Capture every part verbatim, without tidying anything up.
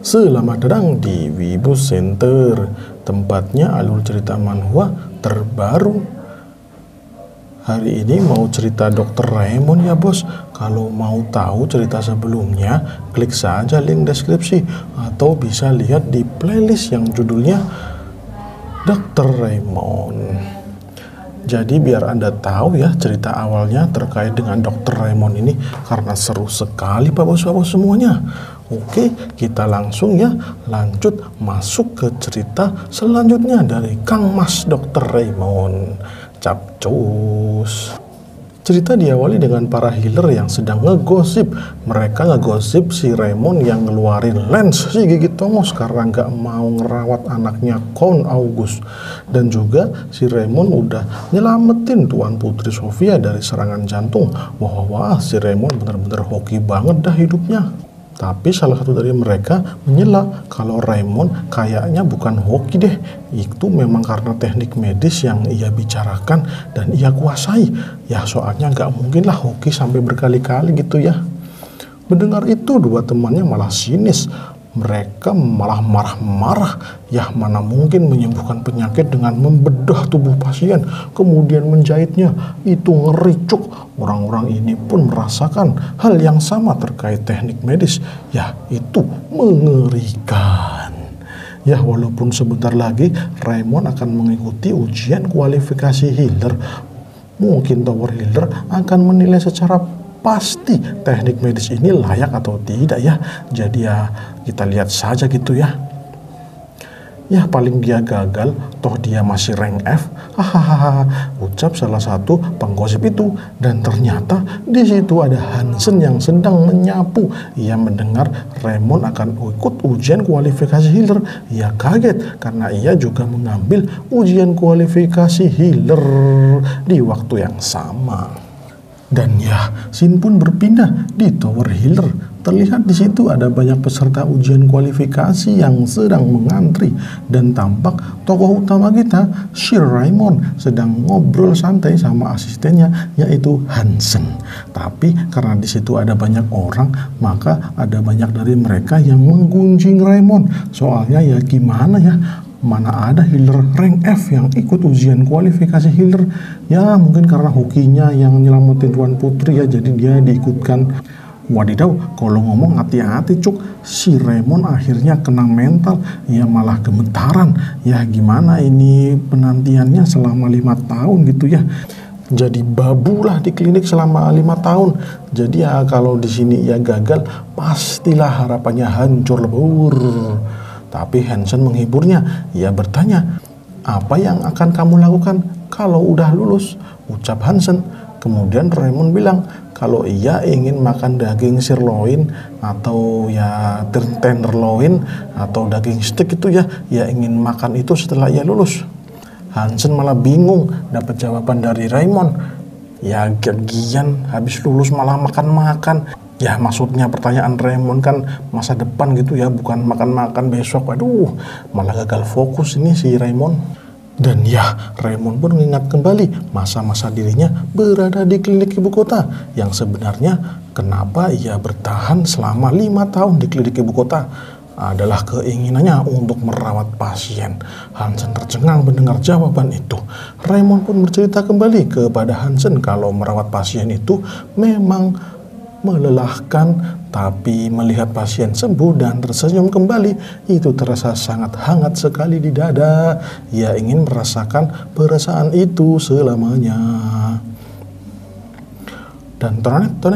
Selamat datang di Wibu Center, tempatnya alur cerita manhwa terbaru. Hari ini mau cerita dokter Raymond ya bos. Kalau mau tahu cerita sebelumnya, klik saja link deskripsi atau bisa lihat di playlist yang judulnya dokter Raymond. Jadi biar Anda tahu ya cerita awalnya terkait dengan dokter Raymond ini, karena seru sekali Pak Bos-Pak Bos semuanya. Oke, kita langsung ya lanjut masuk ke cerita selanjutnya dari Kang Mas dokter Raymond. Capcus. Cerita diawali dengan para healer yang sedang ngegosip. Mereka ngegosip si Raymond yang ngeluarin Lance si gigit tongos karena nggak mau ngerawat anaknya Count August. Dan juga si Raymond udah nyelamatin Tuan Putri Sofia dari serangan jantung. Wah wah, si Raymond bener-bener hoki banget dah hidupnya. Tapi salah satu dari mereka menyela kalau Raymond kayaknya bukan hoki deh. Itu memang karena teknik medis yang ia bicarakan dan ia kuasai. Ya soalnya nggak mungkin lah hoki sampai berkali-kali gitu ya. Mendengar itu dua temannya malah sinis. Mereka malah marah-marah. Ya mana mungkin menyembuhkan penyakit dengan membedah tubuh pasien kemudian menjahitnya. Itu ngericuk. Orang-orang ini pun merasakan hal yang sama terkait teknik medis. Ya itu mengerikan. Ya walaupun sebentar lagi Raymond akan mengikuti ujian kualifikasi healer, mungkin tower healer akan menilai secara pasti teknik medis ini layak atau tidak ya. Jadi ya kita lihat saja gitu ya. Ya paling dia gagal, toh dia masih rank F. Hahaha, ucap salah satu penggosip itu. Dan ternyata di situ ada Hansen yang sedang menyapu. Ia mendengar Raymond akan ikut ujian kualifikasi healer. Ia kaget karena ia juga mengambil ujian kualifikasi healer di waktu yang sama. Dan ya, Sin pun berpindah di Tower Healer. Terlihat di situ ada banyak peserta ujian kualifikasi yang sedang mengantri. Dan tampak tokoh utama kita, Sir Raymond, sedang ngobrol santai sama asistennya, yaitu Hansen. Tapi karena di situ ada banyak orang, maka ada banyak dari mereka yang menggunjing Raymond. Soalnya ya gimana ya? Mana ada healer rank F yang ikut ujian kualifikasi healer. Ya mungkin karena hokinya yang nyelamatin Tuan Putri ya, jadi dia diikutkan. Wadidaw, kalau ngomong hati-hati cuk. Si Raymond akhirnya kena mental. Ya malah gemetaran. Ya gimana ini penantiannya selama lima tahun gitu ya. Jadi babulah di klinik selama lima tahun. Jadi ya kalau di sini ya gagal, pastilah harapannya hancur lebur. Tapi Hansen menghiburnya. Ia bertanya, apa yang akan kamu lakukan kalau udah lulus? Ucap Hansen. Kemudian Raymond bilang, kalau ia ingin makan daging sirloin atau ya tenderloin atau daging steak itu ya, ia ingin makan itu setelah ia lulus. Hansen malah bingung dapat jawaban dari Raymond. Ya gagian habis lulus malah makan-makan. Ya maksudnya pertanyaan Raymond kan masa depan gitu ya, bukan makan-makan besok. Aduh, malah gagal fokus ini si Raymond. Dan ya Raymond pun mengingat kembali masa-masa dirinya berada di klinik ibu kota. Yang sebenarnya kenapa ia bertahan selama lima tahun di klinik ibu kota adalah keinginannya untuk merawat pasien. Hansen tercengang mendengar jawaban itu. Raymond pun bercerita kembali kepada Hansen kalau merawat pasien itu memang melelahkan, tapi melihat pasien sembuh dan tersenyum kembali, itu terasa sangat hangat sekali di dada. Ia ingin merasakan perasaan itu selamanya. Dan ternyata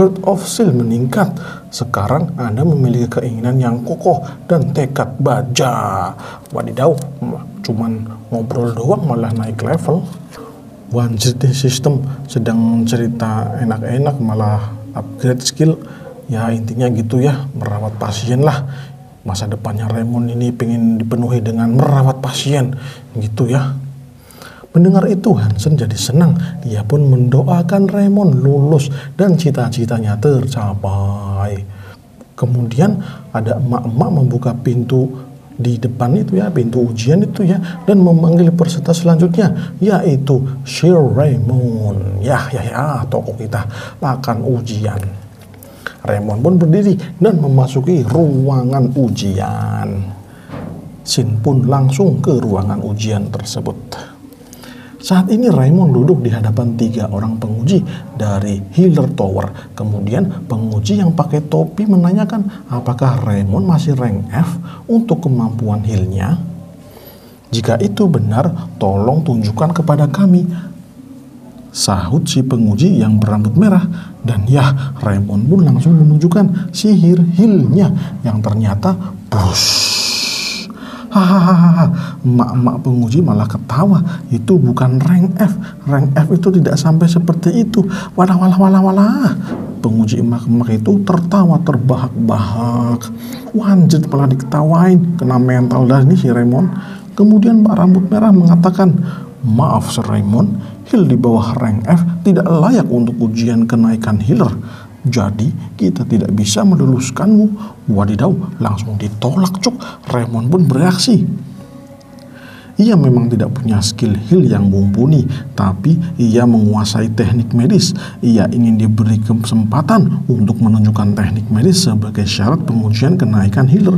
Heart of Seal meningkat. Sekarang Anda memiliki keinginan yang kokoh dan tekad baja. Wadidaw, cuman ngobrol doang malah naik level. One City System sedang cerita enak-enak malah upgrade skill. Ya intinya gitu ya, merawat pasien lah. Masa depannya Raymond ini pengen dipenuhi dengan merawat pasien gitu ya. Mendengar itu Hansen jadi senang. Ia pun mendoakan Raymond lulus dan cita-citanya tercapai. Kemudian ada emak-emak membuka pintu di depan itu ya, pintu ujian itu ya, dan memanggil peserta selanjutnya yaitu Sir Raymond. Ya ya ya, tokoh kita akan ujian. Raymond pun berdiri dan memasuki ruangan ujian. Shin pun langsung ke ruangan ujian tersebut. Saat ini Raymond duduk di hadapan tiga orang penguji dari Healer Tower. Kemudian penguji yang pakai topi menanyakan apakah Raymond masih rank F untuk kemampuan healnya. Jika itu benar, tolong tunjukkan kepada kami, sahut si penguji yang berambut merah. Dan ya, Raymond pun langsung menunjukkan sihir healnya yang ternyata push. Hahaha, mak-mak penguji malah ketawa. Itu bukan rank F. Rank F itu tidak sampai seperti itu. Walah walah walah walah. Penguji emak-emak itu tertawa terbahak-bahak. Wanjit malah diketawain. Kena mental dah nih si Raymond. Kemudian Pak Rambut Merah mengatakan, maaf Sir Raymond, heal di bawah rank F tidak layak untuk ujian kenaikan healer. Jadi kita tidak bisa meluluskanmu. Wadidaw, langsung ditolak cuk. Raymond pun bereaksi. Ia memang tidak punya skill heal yang mumpuni, tapi ia menguasai teknik medis. Ia ingin diberi kesempatan untuk menunjukkan teknik medis sebagai syarat pengujian kenaikan healer.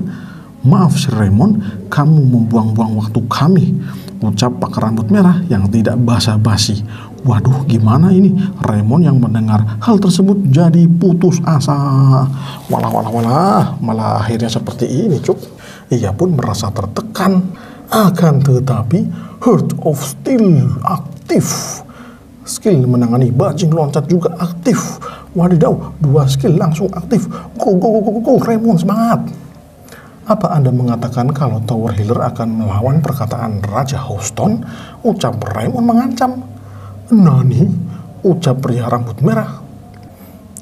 Maaf Sir Raymond, kamu membuang-buang waktu kami, ucap Pak Rambut Merah yang tidak basa-basi. Waduh, gimana ini? Raymond yang mendengar hal tersebut jadi putus asa. Walah walah walah, malah akhirnya seperti ini cuk. Ia pun merasa tertekan. Akan tetapi Heart of Steel aktif, skill menangani bajing loncat juga aktif. Wadidaw, dua skill langsung aktif. Go go go go go, Raymond semangat. Apa Anda mengatakan kalau Tower Healer akan melawan perkataan Raja Houston? Ucap Raymond mengancam. Nani? Ucap pria rambut merah.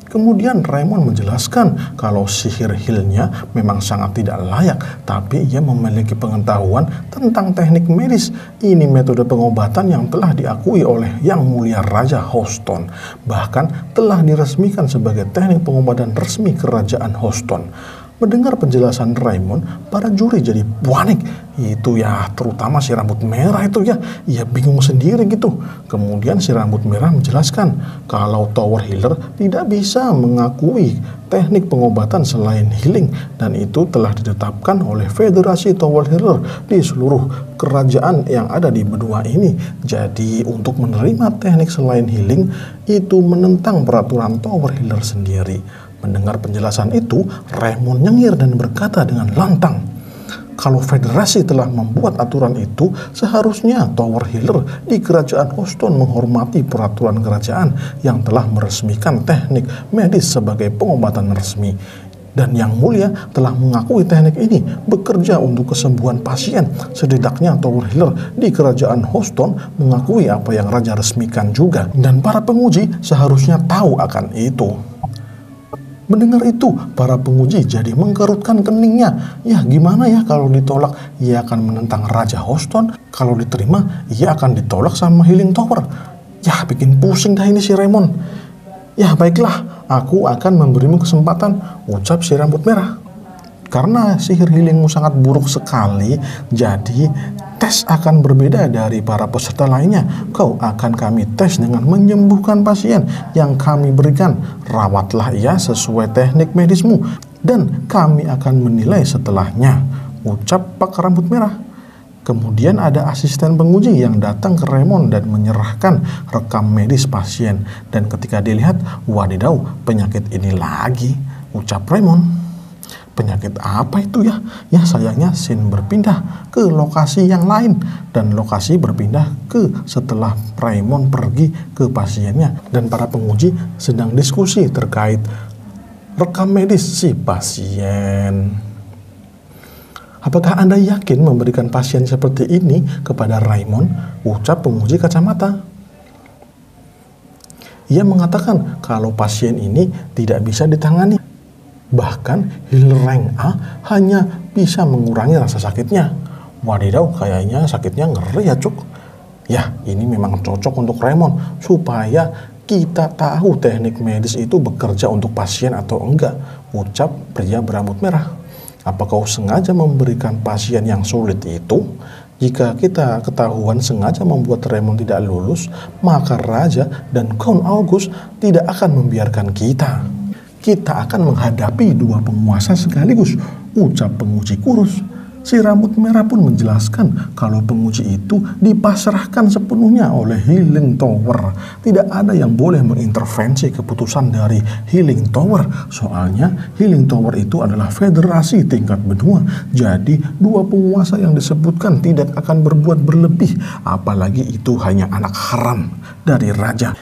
Kemudian Raymond menjelaskan kalau sihir healnya memang sangat tidak layak, tapi ia memiliki pengetahuan tentang teknik medis. Ini metode pengobatan yang telah diakui oleh Yang Mulia Raja Houston, bahkan telah diresmikan sebagai teknik pengobatan resmi Kerajaan Houston. Mendengar penjelasan Raymond, para juri jadi panik. Itu ya, terutama si rambut merah itu ya, ia bingung sendiri gitu. Kemudian si rambut merah menjelaskan kalau Tower Healer tidak bisa mengakui teknik pengobatan selain healing, dan itu telah ditetapkan oleh Federasi Tower Healer di seluruh kerajaan yang ada di benua ini. Jadi untuk menerima teknik selain healing itu menentang peraturan Tower Healer sendiri. Mendengar penjelasan itu, Raymond nyengir dan berkata dengan lantang, kalau federasi telah membuat aturan itu, seharusnya Tower Healer di Kerajaan Houston menghormati peraturan kerajaan yang telah meresmikan teknik medis sebagai pengobatan resmi. Dan Yang Mulia telah mengakui teknik ini bekerja untuk kesembuhan pasien. Setidaknya Tower Healer di Kerajaan Houston mengakui apa yang Raja resmikan juga. Dan para penguji seharusnya tahu akan itu. Mendengar itu, para penguji jadi mengkerutkan keningnya. Ya gimana ya, kalau ditolak ia akan menentang Raja Houston, kalau diterima ia akan ditolak sama Healing Tower. Ya bikin pusing dah ini si Raymond. Ya baiklah, aku akan memberimu kesempatan, ucap si rambut merah. Karena sihir healingmu sangat buruk sekali, jadi tes akan berbeda dari para peserta lainnya. Kau akan kami tes dengan menyembuhkan pasien yang kami berikan. Rawatlah ia sesuai teknik medismu, dan kami akan menilai setelahnya, ucap Pak Rambut Merah. Kemudian ada asisten penguji yang datang ke Raymond dan menyerahkan rekam medis pasien. Dan ketika dilihat, wadidaw, penyakit ini lagi, ucap Raymond. Penyakit apa itu ya? Ya sayangnya Shin berpindah ke lokasi yang lain, dan lokasi berpindah ke setelah Raymond pergi ke pasiennya. Dan para penguji sedang diskusi terkait rekam medis si pasien. Apakah Anda yakin memberikan pasien seperti ini kepada Raymond? Ucap penguji kacamata. Ia mengatakan kalau pasien ini tidak bisa ditangani. Bahkan healer rank A hanya bisa mengurangi rasa sakitnya. Wadidaw, kayaknya sakitnya ngeri ya cuk. Ya ini memang cocok untuk Raymond, supaya kita tahu teknik medis itu bekerja untuk pasien atau enggak, ucap pria berambut merah. Apa kau sengaja memberikan pasien yang sulit itu? Jika kita ketahuan sengaja membuat Raymond tidak lulus, maka Raja dan Count August tidak akan membiarkan kita. kita akan menghadapi dua penguasa sekaligus, ucap penguji kurus. Si rambut merah pun menjelaskan kalau penguji itu dipasrahkan sepenuhnya oleh Healing Tower. Tidak ada yang boleh mengintervensi keputusan dari Healing Tower. Soalnya Healing Tower itu adalah federasi tingkat benua. Jadi dua penguasa yang disebutkan tidak akan berbuat berlebih. Apalagi itu hanya anak haram dari raja.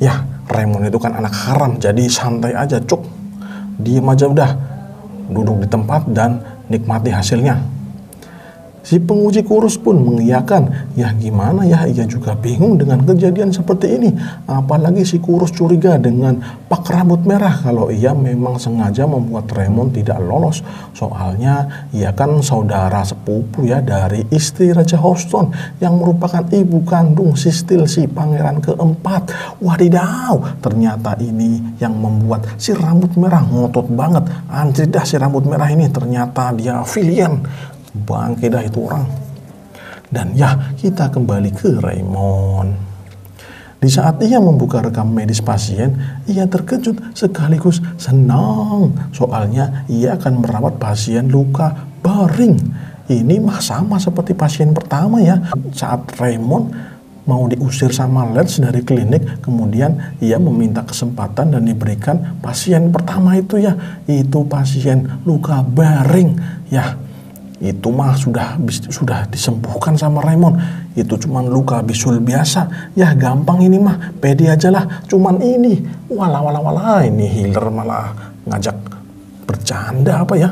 Ya, Raymond itu kan anak haram, jadi santai aja cuk. Diem aja udah, duduk di tempat dan nikmati hasilnya. Si penguji kurus pun mengiyakan. Ya gimana ya, ia juga bingung dengan kejadian seperti ini. Apalagi si kurus curiga dengan pak rambut merah kalau ia memang sengaja membuat Raymond tidak lolos. Soalnya ia kan saudara sepupu ya dari istri Raja Houston yang merupakan ibu kandung Sistil si pangeran keempat. Wadidaw, ternyata ini yang membuat si rambut merah ngotot banget. Anjir dah si rambut merah ini, ternyata dia villain. Bangke dah itu orang. Dan ya, kita kembali ke Raymond. Di saat ia membuka rekam medis pasien, ia terkejut sekaligus senang. Soalnya ia akan merawat pasien luka baring. Ini mah sama seperti pasien pertama ya. Saat Raymond mau diusir sama Lance dari klinik, kemudian ia meminta kesempatan dan diberikan pasien pertama itu ya. Itu pasien luka baring. Ya, itu mah sudah sudah disembuhkan sama Raymond. Itu cuman luka bisul biasa. Ya gampang ini mah, pede aja lah. Cuman ini, wala wala wala, ini healer malah ngajak bercanda apa ya.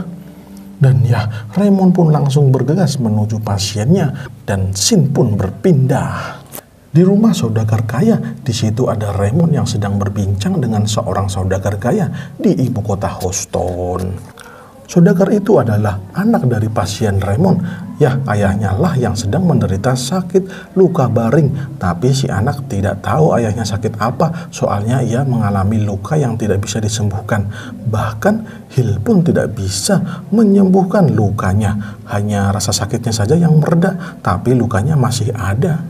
Dan ya, Raymond pun langsung bergegas menuju pasiennya. Dan Sin pun berpindah. Di rumah saudagar kaya, di situ ada Raymond yang sedang berbincang dengan seorang saudagar kaya di ibu kota Houston. Saudagar itu adalah anak dari pasien Raymond. Ya, ayahnya lah yang sedang menderita sakit luka baring. Tapi si anak tidak tahu ayahnya sakit apa. Soalnya ia mengalami luka yang tidak bisa disembuhkan. Bahkan Hil pun tidak bisa menyembuhkan lukanya. Hanya rasa sakitnya saja yang mereda, tapi lukanya masih ada.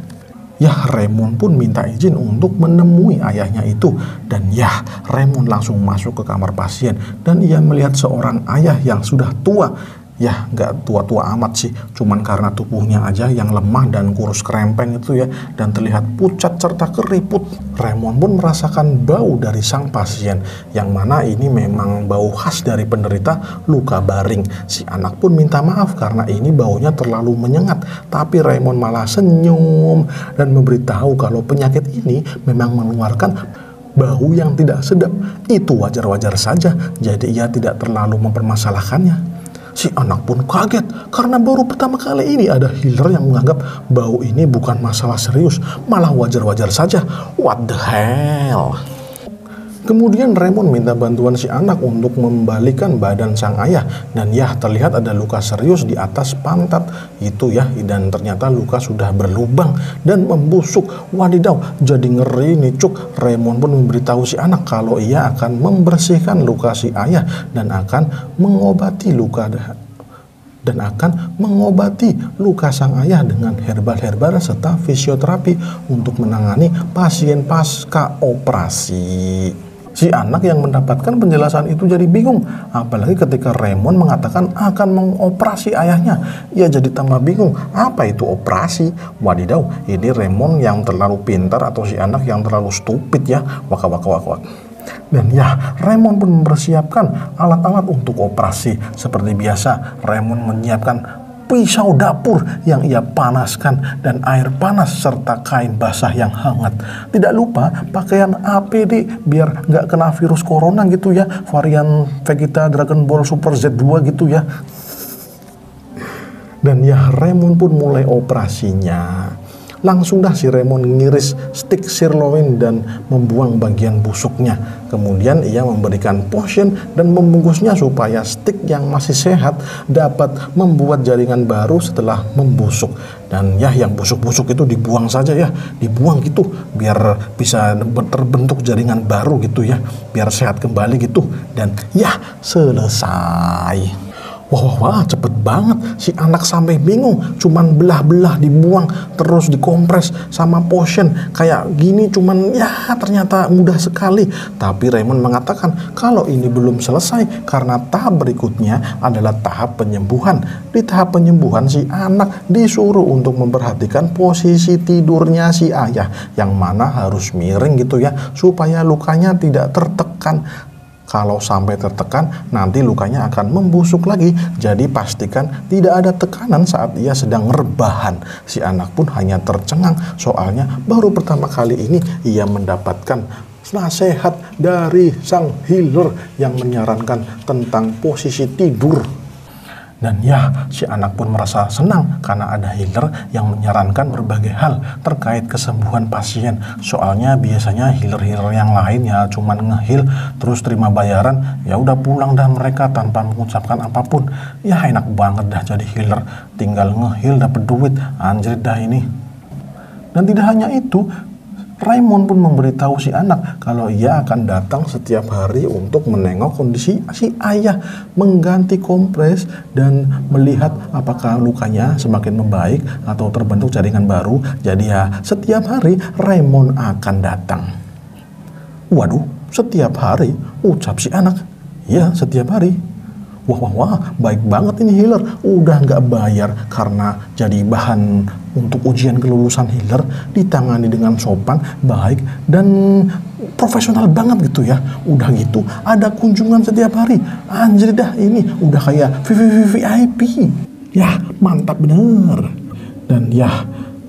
Ya, Raymond pun minta izin untuk menemui ayahnya itu. Dan ya, Raymond langsung masuk ke kamar pasien. Dan ia melihat seorang ayah yang sudah tua. Ya, nggak tua-tua amat sih. Cuman karena tubuhnya aja yang lemah dan kurus kerempeng itu ya. Dan terlihat pucat serta keriput. Raymond pun merasakan bau dari sang pasien. Yang mana ini memang bau khas dari penderita luka baring. Si anak pun minta maaf karena ini baunya terlalu menyengat. Tapi Raymond malah senyum. Dan memberitahu kalau penyakit ini memang mengeluarkan bau yang tidak sedap. Itu wajar-wajar saja. Jadi ia tidak terlalu mempermasalahkannya. Si anak pun kaget karena baru pertama kali ini ada healer yang menganggap bau ini bukan masalah serius, malah wajar-wajar saja. What the hell? Kemudian Raymond minta bantuan si anak untuk membalikan badan sang ayah. Dan ya, terlihat ada luka serius di atas pantat itu ya. Dan ternyata luka sudah berlubang dan membusuk. Wadidaw, jadi ngeri nih cuk. Raymond pun memberitahu si anak kalau ia akan membersihkan luka si ayah dan akan mengobati luka dan akan mengobati luka sang ayah dengan herbal-herbal serta fisioterapi untuk menangani pasien pasca operasi. Si anak yang mendapatkan penjelasan itu jadi bingung, apalagi ketika Raymond mengatakan akan mengoperasi ayahnya. Ia jadi tambah bingung, apa itu operasi? Wadidaw, ini Raymond yang terlalu pintar atau si anak yang terlalu stupid ya. Waka waka waka waka. Dan ya, Raymond pun mempersiapkan alat-alat untuk operasi. Seperti biasa, Raymond menyiapkan pisau dapur yang ia panaskan dan air panas serta kain basah yang hangat. Tidak lupa pakaian A P D biar nggak kena virus corona gitu ya, varian Vegeta Dragon Ball Super Z dua gitu ya. Dan ya, Raymond pun mulai operasinya. Langsung dah si Raymond ngiris stik sirloin dan membuang bagian busuknya. Kemudian ia memberikan potion dan membungkusnya supaya stik yang masih sehat dapat membuat jaringan baru setelah membusuk. Dan ya, yang busuk-busuk itu dibuang saja ya, dibuang gitu biar bisa terbentuk jaringan baru gitu ya, biar sehat kembali gitu. Dan ya, selesai. Wah, wah, wah, cepet banget. Si anak sampai bingung. Cuman belah-belah dibuang, terus dikompres sama potion. Kayak gini cuman ya ternyata mudah sekali. Tapi Raymond mengatakan kalau ini belum selesai karena tahap berikutnya adalah tahap penyembuhan. Di tahap penyembuhan si anak disuruh untuk memperhatikan posisi tidurnya si ayah. Yang mana harus miring gitu ya supaya lukanya tidak tertekan. Kalau sampai tertekan, nanti lukanya akan membusuk lagi. Jadi pastikan tidak ada tekanan saat ia sedang rebahan. Si anak pun hanya tercengang, soalnya baru pertama kali ini ia mendapatkan nasihat dari sang healer yang menyarankan tentang posisi tidur. Dan ya, si anak pun merasa senang karena ada healer yang menyarankan berbagai hal terkait kesembuhan pasien. Soalnya biasanya healer-healer yang lain ya cuman nge-heal terus terima bayaran, ya udah pulang dah mereka tanpa mengucapkan apapun. Ya enak banget dah jadi healer, tinggal nge-heal dapet duit, anjir dah ini. Dan tidak hanya itu, Raymond pun memberitahu si anak kalau ia akan datang setiap hari untuk menengok kondisi si ayah, mengganti kompres dan melihat apakah lukanya semakin membaik atau terbentuk jaringan baru. Jadi ya setiap hari Raymond akan datang. Waduh, setiap hari? Ucap si anak. Ya, setiap hari. Wah, wah, wah, baik banget ini healer. Udah nggak bayar karena jadi bahan untuk ujian kelulusan healer, ditangani dengan sopan, baik, dan profesional banget gitu ya. Udah gitu, ada kunjungan setiap hari. Anjir dah ini, udah kayak V V V I P. Yah, mantap bener. Dan yah,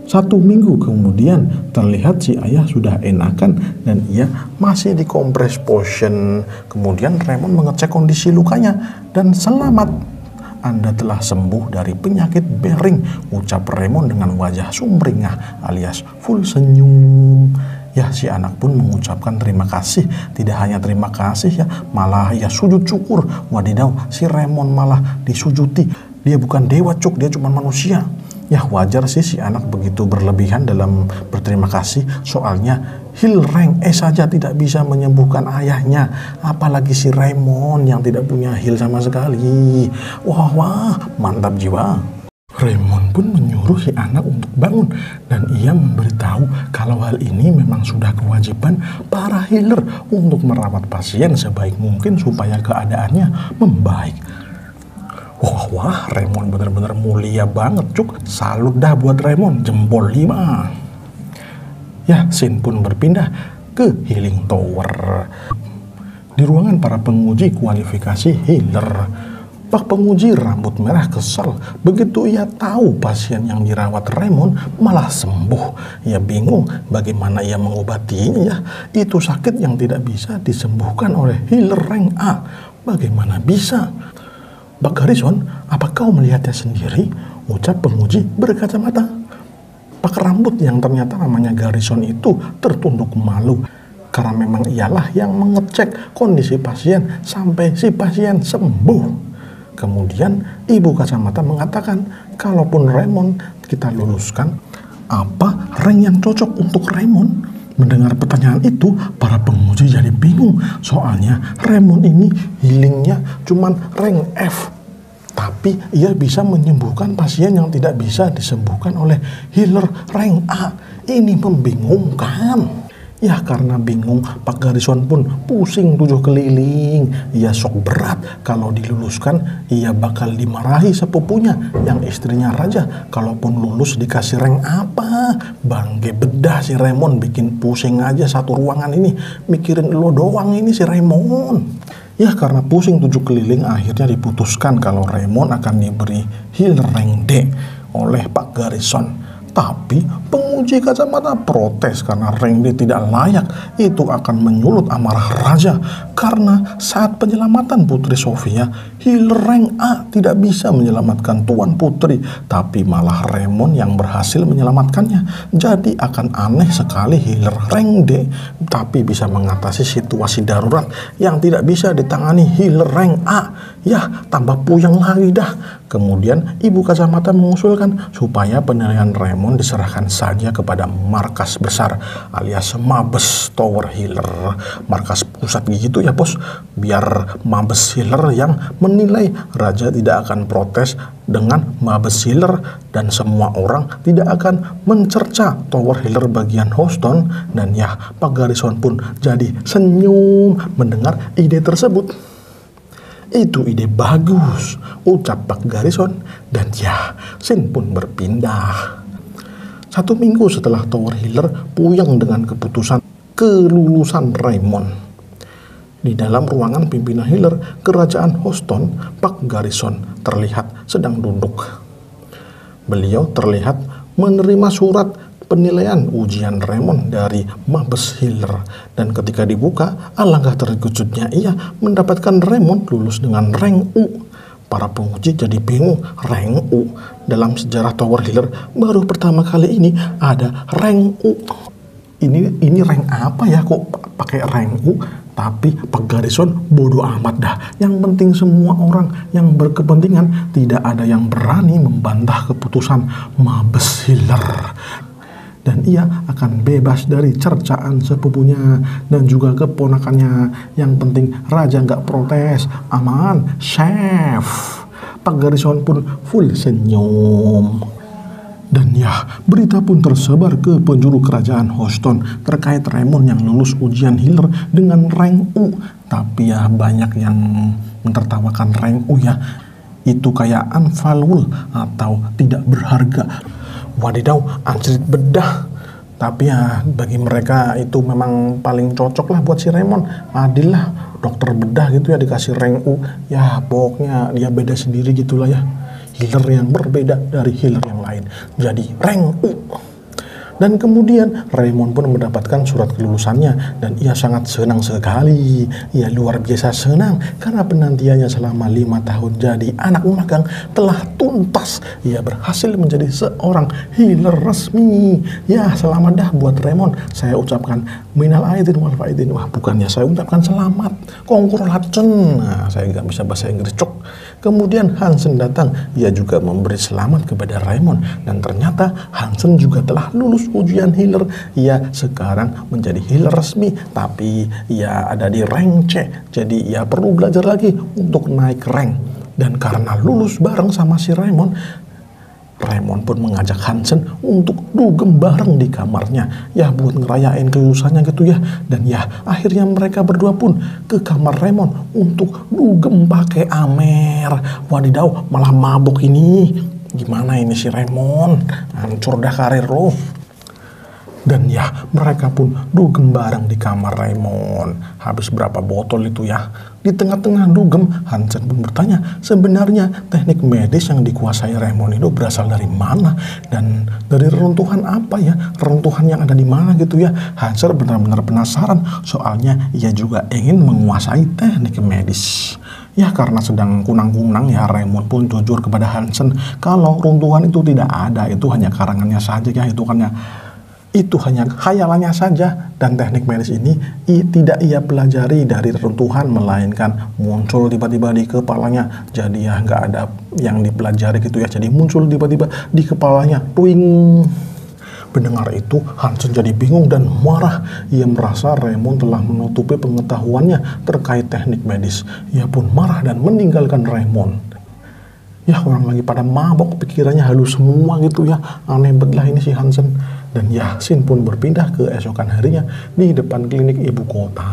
satu minggu kemudian terlihat si ayah sudah enakan dan ia masih dikompres potion. Kemudian Raymond mengecek kondisi lukanya dan selamat, Anda telah sembuh dari penyakit Bering, ucap Raymond dengan wajah sumringah alias full senyum. Ya, si anak pun mengucapkan terima kasih. Tidak hanya terima kasih ya, malah ya sujud syukur. Wadidaw, si Raymond malah disujuti. Dia bukan dewa cuk, dia cuma manusia. Ya wajar sih si anak begitu berlebihan dalam berterima kasih, soalnya heal rank E saja tidak bisa menyembuhkan ayahnya, apalagi si Raymond yang tidak punya heal sama sekali. Wah, wah, mantap jiwa. Raymond pun menyuruh si anak untuk bangun dan ia memberitahu kalau hal ini memang sudah kewajiban para healer untuk merawat pasien sebaik mungkin supaya keadaannya membaik. Wah, wah, Raymond bener-bener mulia banget cuk. Salut dah buat Raymond, jempol lima. Ya, Sin pun berpindah ke Healing Tower. Di ruangan para penguji kualifikasi healer, Pak penguji rambut merah kesal begitu ia tahu pasien yang dirawat Raymond malah sembuh. Ia bingung bagaimana ia mengobatinya ya. Itu sakit yang tidak bisa disembuhkan oleh healer rank A. Bagaimana bisa? Pak Garrison, apa kau melihatnya sendiri? Ucap penguji berkacamata. Pak rambut yang ternyata namanya Garrison itu tertunduk malu. Karena memang ialah yang mengecek kondisi pasien sampai si pasien sembuh. Kemudian ibu kacamata mengatakan, kalaupun Raymond kita luluskan, apa rank yang cocok untuk Raymond? Mendengar pertanyaan itu, para penguji jadi bingung. Soalnya Raymond ini healingnya cuman rank F. Tapi ia bisa menyembuhkan pasien yang tidak bisa disembuhkan oleh healer rank A. Ini membingungkan. Ya karena bingung, Pak Garrison pun pusing tujuh keliling. Ia sok berat kalau diluluskan, ia bakal dimarahi sepupunya yang istrinya raja. Kalaupun lulus dikasih rank apa? Bangke bedah si Raymond, bikin pusing aja satu ruangan ini. Mikirin lo doang ini si Raymond. Ya karena pusing tujuh keliling, akhirnya diputuskan kalau Raymond akan diberi heal rank D oleh Pak Garrison. Tapi penguji kacamata protes karena rank D tidak layak. Itu akan menyulut amarah raja. Karena saat penyelamatan Putri Sofia, healer rank A tidak bisa menyelamatkan Tuan Putri. Tapi malah Raymond yang berhasil menyelamatkannya. Jadi akan aneh sekali healer rank D tapi bisa mengatasi situasi darurat yang tidak bisa ditangani healer rank A. Ya, tambah puyeng lagi dah. Kemudian Ibu Kacamata mengusulkan supaya penilaian Raymond diserahkan saja kepada markas besar alias Mabes Tower Healer. Markas pusat gitu ya bos, biar Mabes Healer yang menilai. Raja tidak akan protes dengan Mabes Healer dan semua orang tidak akan mencerca Tower Healer bagian Houston. Dan ya, Pak Garrison pun jadi senyum mendengar ide tersebut. Itu ide bagus, ucap Pak Garrison, dan ya, Sin pun berpindah. Satu minggu setelah Tower Healer puyeng dengan keputusan kelulusan Raymond. Di dalam ruangan pimpinan Healer Kerajaan Houston, Pak Garrison terlihat sedang duduk. Beliau terlihat menerima surat penilaian ujian Raymond dari Mabes Healer, dan ketika dibuka, alangkah terkejutnya ia mendapatkan Raymond lulus dengan rank U. Para penguji jadi bingung, rank U. Dalam sejarah Tower Healer baru pertama kali ini ada rank U. Ini ini rank apa ya kok pakai rank U? Tapi Pak Garrison bodoh amat dah. Yang penting semua orang yang berkepentingan tidak ada yang berani membantah keputusan Mabes Healer. Dan ia akan bebas dari cercaan sepupunya dan juga keponakannya. Yang penting raja nggak protes, aman, safe. Pak Garrison pun full senyum. Dan ya, berita pun tersebar ke penjuru kerajaan Houston terkait Raymond yang lulus ujian healer dengan rank U. Tapi ya banyak yang mentertawakan rank U ya. Itu kayak unvaluable atau tidak berharga. Wadidaw, anjrit bedah. Tapi ya bagi mereka itu memang paling cocok lah buat si Raymond. Adil lah, dokter bedah gitu ya dikasih rank U. Ya pokoknya dia beda sendiri gitulah ya. Healer yang berbeda dari healer yang lain, jadi rank U. Dan kemudian Raymond pun mendapatkan surat kelulusannya dan ia sangat senang sekali. Ia luar biasa senang karena penantiannya selama lima tahun jadi anak magang telah tuntas. Ia berhasil menjadi seorang healer resmi. Ya, selamat dah buat Raymond. Saya ucapkan minal aidin wal faidin. Wah, bukannya saya ucapkan selamat. Kongkurlacen. Nah, saya nggak bisa bahasa Inggris, cok. Kemudian Hansen datang, ia juga memberi selamat kepada Raymond. Dan ternyata Hansen juga telah lulus ujian healer. Ia sekarang menjadi healer resmi, tapi ia ada di rank C. Jadi ia perlu belajar lagi untuk naik rank. Dan karena lulus bareng sama si Raymond, Raymond pun mengajak Hansen untuk dugem bareng di kamarnya. Ya buat ngerayain kelulusannya gitu ya. Dan ya akhirnya mereka berdua pun ke kamar Raymond untuk dugem pakai amer. Wadidaw, malah mabuk ini. Gimana ini si Raymond? Hancur dah karir lo. Dan ya mereka pun dugem bareng di kamar Raymond. Habis berapa botol itu ya. Di tengah-tengah dugem, Hansen pun bertanya sebenarnya teknik medis yang dikuasai Raymond itu berasal dari mana dan dari runtuhan apa ya, runtuhan yang ada di mana gitu ya. Hansen benar-benar penasaran soalnya ia juga ingin menguasai teknik medis. Ya karena sedang kunang-kunang ya, Raymond pun jujur kepada Hansen kalau runtuhan itu tidak ada, itu hanya karangannya saja ya, itu kan ya. Itu hanya khayalannya saja, dan teknik medis ini i, tidak ia pelajari dari runtuhan, melainkan muncul tiba-tiba di kepalanya. Jadi ya nggak ada yang dipelajari gitu ya, jadi muncul tiba-tiba di kepalanya. Tuing. Mendengar itu, Hansen jadi bingung dan marah. Ia merasa Raymond telah menutupi pengetahuannya terkait teknik medis. Ia pun marah dan meninggalkan Raymond. Ya orang lagi pada mabok, pikirannya halus semua gitu ya. Aneh banget lah ini si Hansen. Dan ya Sin pun berpindah ke esokan harinya di depan klinik ibu kota.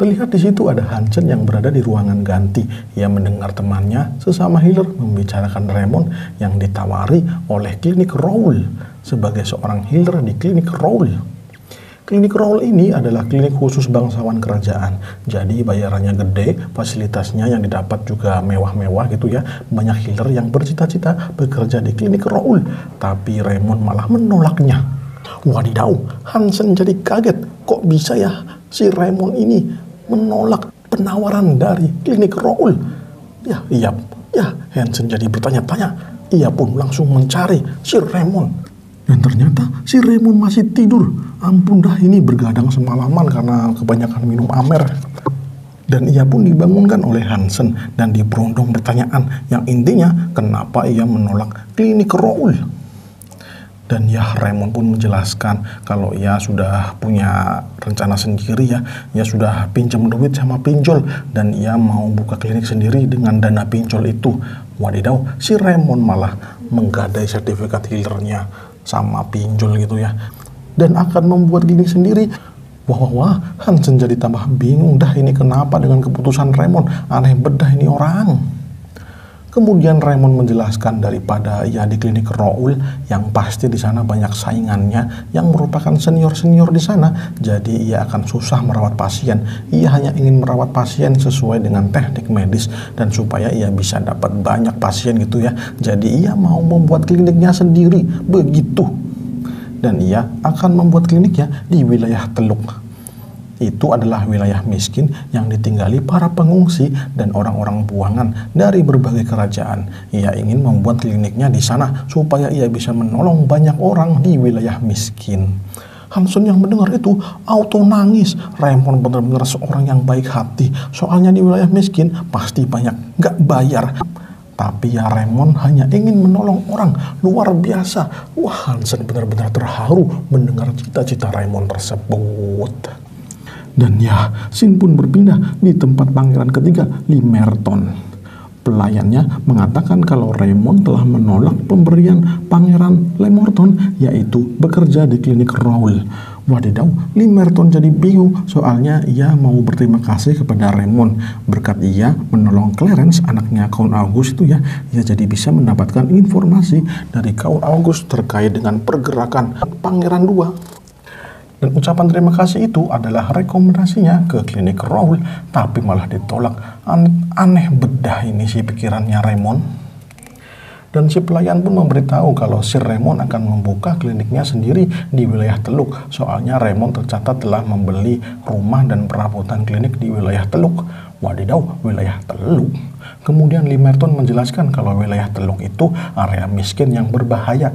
Terlihat di situ ada Hansen yang berada di ruangan ganti. Ia mendengar temannya sesama healer membicarakan Raymond yang ditawari oleh klinik Raul sebagai seorang healer di klinik Raul. Klinik Raul ini adalah klinik khusus bangsawan kerajaan, jadi bayarannya gede, fasilitasnya yang didapat juga mewah-mewah gitu ya. Banyak healer yang bercita-cita bekerja di klinik Raul, tapi Raymond malah menolaknya. Wadidaw, Hansen jadi kaget, kok bisa ya si Raymond ini menolak penawaran dari klinik Raul? Ya, iya, ya Hansen jadi bertanya-tanya. Ia pun langsung mencari si Raymond. Dan ternyata si Raymond masih tidur. Ampun dah, ini bergadang semalaman karena kebanyakan minum amer. Dan ia pun dibangunkan oleh Hansen dan diberondong pertanyaan yang intinya kenapa ia menolak klinik Raul. Dan ya, Raymond pun menjelaskan kalau ia sudah punya rencana sendiri ya, ia sudah pinjam duit sama pinjol dan ia mau buka klinik sendiri dengan dana pinjol itu. Wadidaw, si Raymond malah menggadai sertifikat healernya sama pinjol gitu ya, dan akan membuat klinik sendiri. Wah, wah, wah, Hansen jadi tambah bingung dah ini kenapa dengan keputusan Raymond, aneh bedah ini orang. Kemudian Raymond menjelaskan daripada ya di klinik Raul yang pasti di sana banyak saingannya yang merupakan senior-senior di sana, jadi ia akan susah merawat pasien. Ia hanya ingin merawat pasien sesuai dengan teknik medis dan supaya ia bisa dapat banyak pasien gitu ya, jadi ia mau membuat kliniknya sendiri begitu. Dan ia akan membuat kliniknya di wilayah Teluk. Itu adalah wilayah miskin yang ditinggali para pengungsi dan orang-orang buangan dari berbagai kerajaan. Ia ingin membuat kliniknya di sana supaya ia bisa menolong banyak orang di wilayah miskin. Hansen yang mendengar itu auto nangis. Raymond benar-benar seorang yang baik hati, soalnya di wilayah miskin pasti banyak nggak bayar. Tapi ya Raymond hanya ingin menolong orang, luar biasa. Wah, Hansen benar-benar terharu mendengar cita-cita Raymond tersebut. Dan ya, Sin pun berpindah di tempat panggilan ketiga, Limerton. Pelayannya mengatakan kalau Raymond telah menolak pemberian Pangeran Limerton, yaitu bekerja di klinik Raul. Wadidaw, Limerton jadi bingung soalnya ia mau berterima kasih kepada Raymond. Berkat ia menolong Clarence, anaknya Count August itu ya, ia jadi bisa mendapatkan informasi dari Count August terkait dengan pergerakan Pangeran Dua. Dan ucapan terima kasih itu adalah rekomendasinya ke klinik Raul, tapi malah ditolak. An aneh bedah ini sih pikirannya Raymond. Dan si pelayan pun memberitahu kalau si Raymond akan membuka kliniknya sendiri di wilayah Teluk. Soalnya Raymond tercatat telah membeli rumah dan perabotan klinik di wilayah Teluk. Wadidaw, wilayah Teluk. Kemudian Limerton menjelaskan kalau wilayah Teluk itu area miskin yang berbahaya.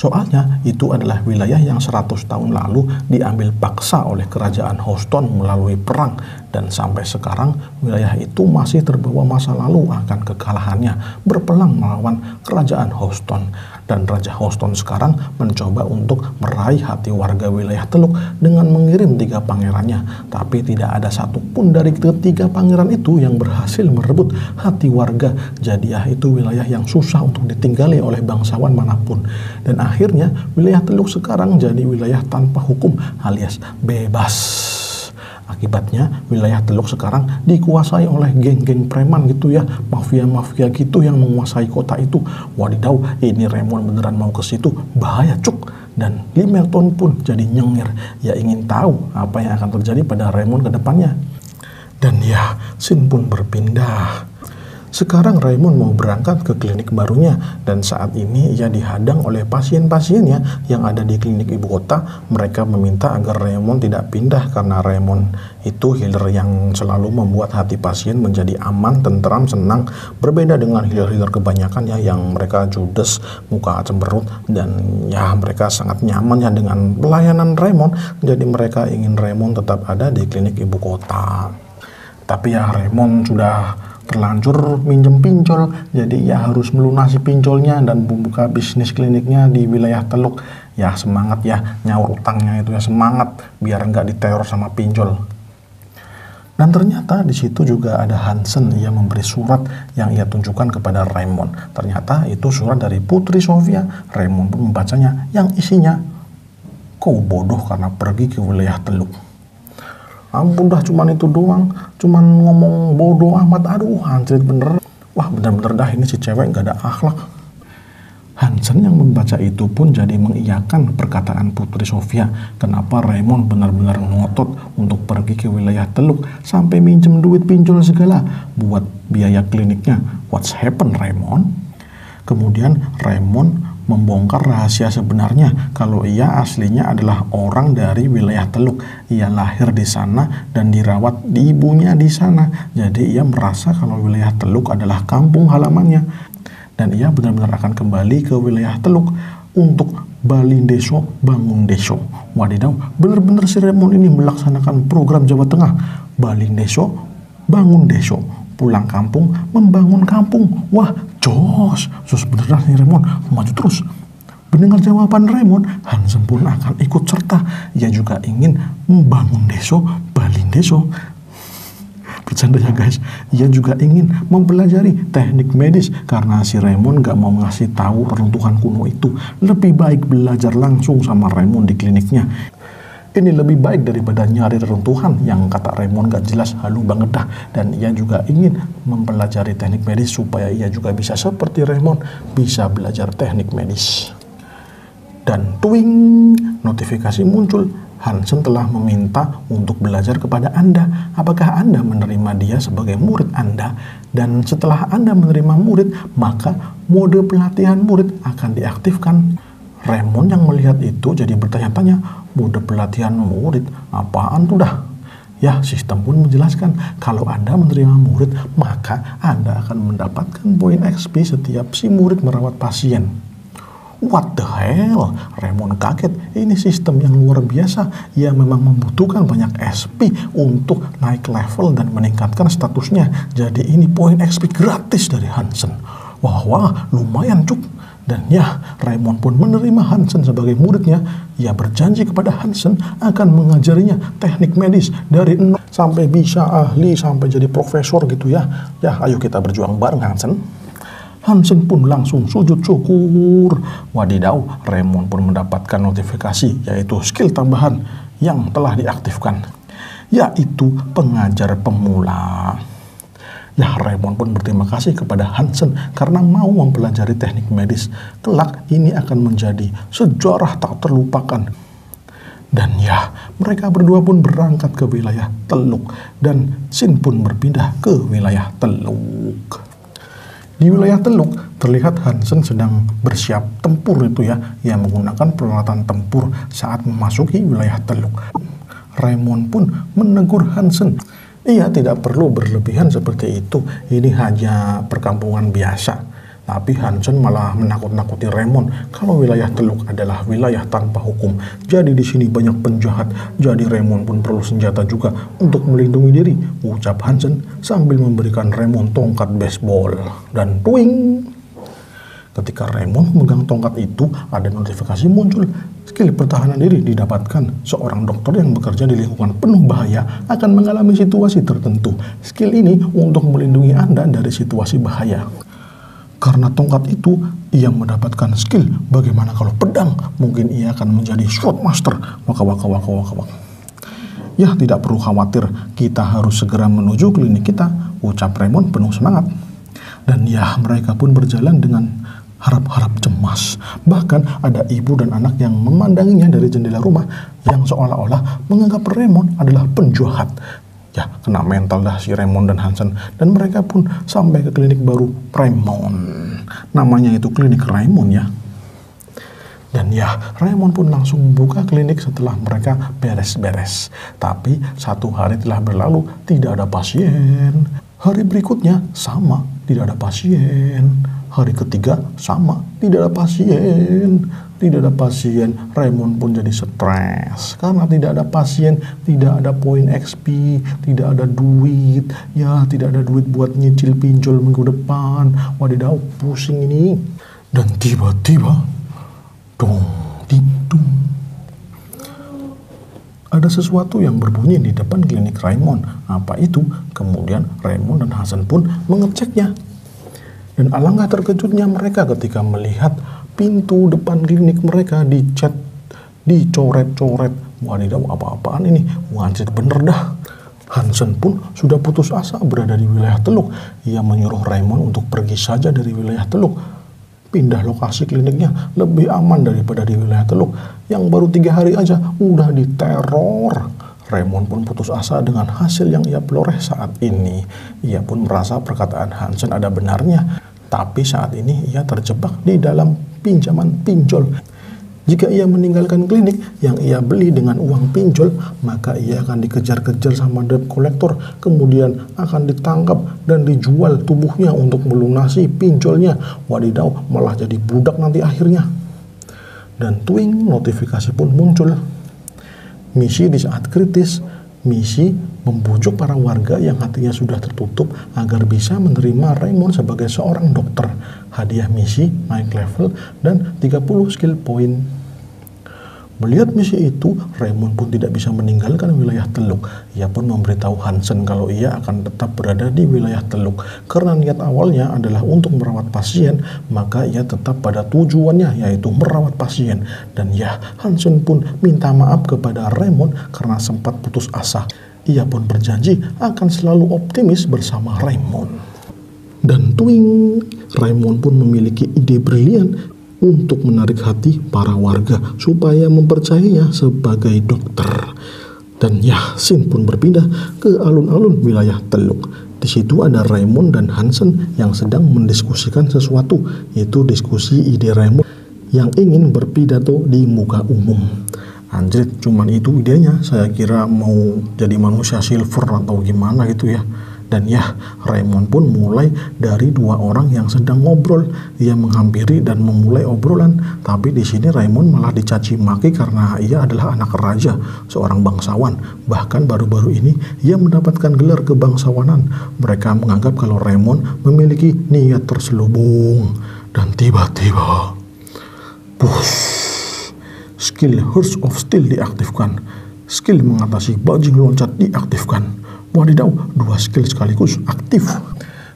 Soalnya itu adalah wilayah yang seratus tahun lalu diambil paksa oleh kerajaan Houston melalui perang. Dan sampai sekarang wilayah itu masih terbawa masa lalu akan kekalahannya berpelang melawan kerajaan Houston. Dan Raja Houston sekarang mencoba untuk meraih hati warga wilayah Teluk dengan mengirim tiga pangerannya. Tapi tidak ada satupun dari ketiga pangeran itu yang berhasil merebut hati warga. Jadi ya itu wilayah yang susah untuk ditinggali oleh bangsawan manapun. Dan akhirnya wilayah Teluk sekarang jadi wilayah tanpa hukum alias bebas. Akibatnya wilayah Teluk sekarang dikuasai oleh geng-geng preman gitu ya, mafia-mafia gitu yang menguasai kota itu. Wadidaw, ini Raymond beneran mau ke situ, bahaya cuk. Dan Limerton pun jadi nyengir, ia ingin tahu apa yang akan terjadi pada Raymond ke depannya. Dan ya, Sin pun berpindah. Sekarang Raymond mau berangkat ke klinik barunya dan saat ini ia dihadang oleh pasien-pasiennya yang ada di klinik ibu kota. Mereka meminta agar Raymond tidak pindah karena Raymond itu healer yang selalu membuat hati pasien menjadi aman, tenteram, senang. Berbeda dengan healer-healer kebanyakan ya yang mereka judes, muka cemberut dan ya mereka sangat nyaman ya dengan pelayanan Raymond. Jadi mereka ingin Raymond tetap ada di klinik ibu kota. Tapi ya Raymond sudah terlanjur minjem pinjol, jadi ia harus melunasi pinjolnya dan membuka bisnis kliniknya di wilayah Teluk. Ya semangat ya, nyaur utangnya itu ya, semangat biar nggak diteror sama pinjol. Dan ternyata di situ juga ada Hansen, ia memberi surat yang ia tunjukkan kepada Raymond. Ternyata itu surat dari Putri Sofia. Raymond pun membacanya yang isinya, kau bodoh karena pergi ke wilayah Teluk. Ampun dah, cuman itu doang, cuman ngomong bodoh amat, aduh anjrit bener. Wah bener-bener dah ini si cewek gak ada akhlak. Hansen yang membaca itu pun jadi mengiyakan perkataan Putri Sofia. Kenapa Raymond benar-benar ngotot untuk pergi ke wilayah Teluk sampai minjem duit pinjol segala buat biaya kliniknya. What's happen Raymond? Kemudian Raymond membongkar rahasia sebenarnya kalau ia aslinya adalah orang dari wilayah Teluk. Ia lahir di sana dan dirawat di ibunya di sana. Jadi ia merasa kalau wilayah Teluk adalah kampung halamannya. Dan ia benar-benar akan kembali ke wilayah Teluk untuk Balin Deso, Bangun Deso. Wadidaw, benar-benar si Raymond ini melaksanakan program Jawa Tengah. Balin Deso, bangun deh Sob, pulang kampung, membangun kampung. Wah, jos, sus beneran nih Raymond, maju terus. Mendengar jawaban Raymond, Hansen pun akan ikut serta. Ia juga ingin membangun desa, balin desa. Bercanda ya guys. Ia juga ingin mempelajari teknik medis karena si Raymond gak mau ngasih tahu peruntukan kuno itu. Lebih baik belajar langsung sama Raymond di kliniknya. Ini lebih baik daripada nyari reruntuhan yang kata Raymond gak jelas, halu banget dah. Dan ia juga ingin mempelajari teknik medis supaya ia juga bisa seperti Raymond, bisa belajar teknik medis. Dan twing, notifikasi muncul. Hansen telah meminta untuk belajar kepada Anda. Apakah Anda menerima dia sebagai murid Anda? Dan setelah Anda menerima murid, maka mode pelatihan murid akan diaktifkan. Raymond yang melihat itu jadi bertanya-tanya, mode pelatihan murid apaan tuh dah? Ya, sistem pun menjelaskan, kalau Anda menerima murid, maka Anda akan mendapatkan poin X P setiap si murid merawat pasien. What the hell? Raymond kaget, ini sistem yang luar biasa. Ia memang membutuhkan banyak S P untuk naik level dan meningkatkan statusnya. Jadi ini poin X P gratis dari Hansen. Wah wah, lumayan cuk. Dan ya, Raymond pun menerima Hansen sebagai muridnya. Ia berjanji kepada Hansen akan mengajarinya teknik medis dari nol sampai bisa ahli, sampai jadi profesor gitu ya. Ya, ayo kita berjuang bareng Hansen. Hansen pun langsung sujud syukur. Wadidaw, Raymond pun mendapatkan notifikasi, yaitu skill tambahan yang telah diaktifkan, yaitu pengajar pemula. Ya, Raymond pun berterima kasih kepada Hansen karena mau mempelajari teknik medis. Kelak ini akan menjadi sejarah tak terlupakan. Dan ya, mereka berdua pun berangkat ke wilayah Teluk dan Sin pun berpindah ke wilayah Teluk. Di wilayah Teluk, terlihat Hansen sedang bersiap tempur itu ya. Ia menggunakan peralatan tempur saat memasuki wilayah Teluk. Raymond pun menegur Hansen. Ia tidak perlu berlebihan seperti itu. Ini hanya perkampungan biasa. Tapi Hansen malah menakut-nakuti Raymond kalau wilayah Teluk adalah wilayah tanpa hukum. Jadi di sini banyak penjahat. Jadi Raymond pun perlu senjata juga untuk melindungi diri, ucap Hansen sambil memberikan Raymond tongkat baseball. Dan twing. Ketika Raymond memegang tongkat itu, ada notifikasi muncul. Skill pertahanan diri didapatkan. Seorang dokter yang bekerja di lingkungan penuh bahaya akan mengalami situasi tertentu. Skill ini untuk melindungi Anda dari situasi bahaya. Karena tongkat itu, ia mendapatkan skill. Bagaimana kalau pedang? Mungkin ia akan menjadi sword master. Waka waka waka waka waka. Ya, tidak perlu khawatir. Kita harus segera menuju klinik kita, ucap Raymond penuh semangat. Dan ya, mereka pun berjalan dengan harap-harap cemas. Bahkan ada ibu dan anak yang memandanginya dari jendela rumah yang seolah-olah menganggap Raymond adalah penjahat. Ya, kena mental dah si Raymond dan Hansen. Dan mereka pun sampai ke klinik baru Raymond. Namanya itu klinik Raymond ya. Dan ya, Raymond pun langsung buka klinik setelah mereka beres-beres. Tapi satu hari telah berlalu, tidak ada pasien. Hari berikutnya sama, tidak ada pasien. Hari ketiga sama, tidak ada pasien. Tidak ada pasien, Raymond pun jadi stres. Karena tidak ada pasien, tidak ada poin X P, tidak ada duit. Ya, tidak ada duit buat nyicil pinjol minggu depan. Wadidaw, pusing ini. Dan tiba-tiba, dong, didung. Ada sesuatu yang berbunyi di depan klinik Raymond. Apa itu? Kemudian Raymond dan Hansen pun mengeceknya. Dan alangkah terkejutnya mereka ketika melihat pintu depan klinik mereka dicat, dicoret-coret. Wadidaw, apa-apaan ini? Wancit bener dah. Hansen pun sudah putus asa berada di wilayah Teluk. Ia menyuruh Raymond untuk pergi saja dari wilayah Teluk. Pindah lokasi kliniknya lebih aman daripada di wilayah Teluk. Yang baru tiga hari aja udah diteror. Raymond pun putus asa dengan hasil yang ia peroleh saat ini. Ia pun merasa perkataan Hansen ada benarnya. Tapi saat ini ia terjebak di dalam pinjaman pinjol. Jika ia meninggalkan klinik yang ia beli dengan uang pinjol, maka ia akan dikejar-kejar sama debt collector, kemudian akan ditangkap dan dijual tubuhnya untuk melunasi pinjolnya. Wadidaw, malah jadi budak nanti akhirnya. Dan twing, notifikasi pun muncul. Misi di saat kritis. Misi membujuk para warga yang hatinya sudah tertutup agar bisa menerima Raymond sebagai seorang dokter. Hadiah misi naik level dan tiga puluh skill point. Melihat misi itu, Raymond pun tidak bisa meninggalkan wilayah Teluk. Ia pun memberitahu Hansen kalau ia akan tetap berada di wilayah Teluk. Karena niat awalnya adalah untuk merawat pasien, maka ia tetap pada tujuannya, yaitu merawat pasien. Dan ya, Hansen pun minta maaf kepada Raymond karena sempat putus asa. Ia pun berjanji akan selalu optimis bersama Raymond. Dan twing, Raymond pun memiliki ide brilian untuk menarik hati para warga supaya mempercayainya sebagai dokter. Dan Yasin pun berpindah ke alun-alun wilayah Teluk. Di situ ada Raymond dan Hansen yang sedang mendiskusikan sesuatu, yaitu diskusi ide Raymond yang ingin berpidato di muka umum. Anjrit, cuman itu idenya, saya kira mau jadi manusia silver atau gimana gitu ya. Dan ya, Raymond pun mulai dari dua orang yang sedang ngobrol. Ia menghampiri dan memulai obrolan. Tapi di sini Raymond malah dicaci maki karena ia adalah anak raja, seorang bangsawan. Bahkan baru-baru ini ia mendapatkan gelar kebangsawanan. Mereka menganggap kalau Raymond memiliki niat terselubung. Dan tiba-tiba, push, skill Hearts of Steel diaktifkan. Skill mengatasi bajing loncat diaktifkan. Wadidaw, dua skill sekaligus aktif.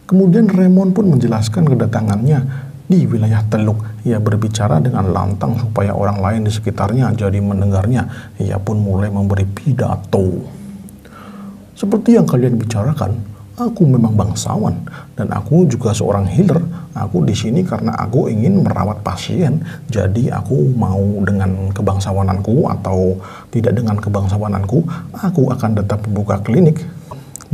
Kemudian Raymond pun menjelaskan kedatangannya di wilayah Teluk. Ia berbicara dengan lantang supaya orang lain di sekitarnya jadi mendengarnya. Ia pun mulai memberi pidato. Seperti yang kalian bicarakan, aku memang bangsawan dan aku juga seorang healer. Aku di sini karena aku ingin merawat pasien. Jadi aku mau dengan kebangsawananku atau tidak dengan kebangsawananku, aku akan tetap membuka klinik.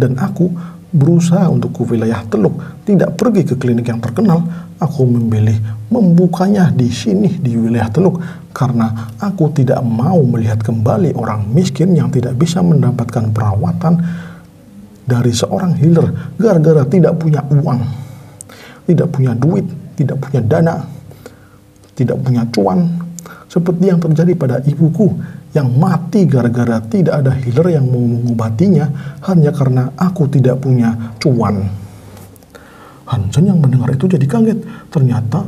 Dan aku berusaha untuk ke wilayah Teluk, tidak pergi ke klinik yang terkenal. Aku memilih membukanya di sini di wilayah Teluk karena aku tidak mau melihat kembali orang miskin yang tidak bisa mendapatkan perawatan dari seorang healer gara-gara tidak punya uang, tidak punya duit, tidak punya dana, tidak punya cuan, seperti yang terjadi pada ibuku yang mati gara-gara tidak ada healer yang mau mengobatinya hanya karena aku tidak punya cuan. Hansen yang mendengar itu jadi kaget. Ternyata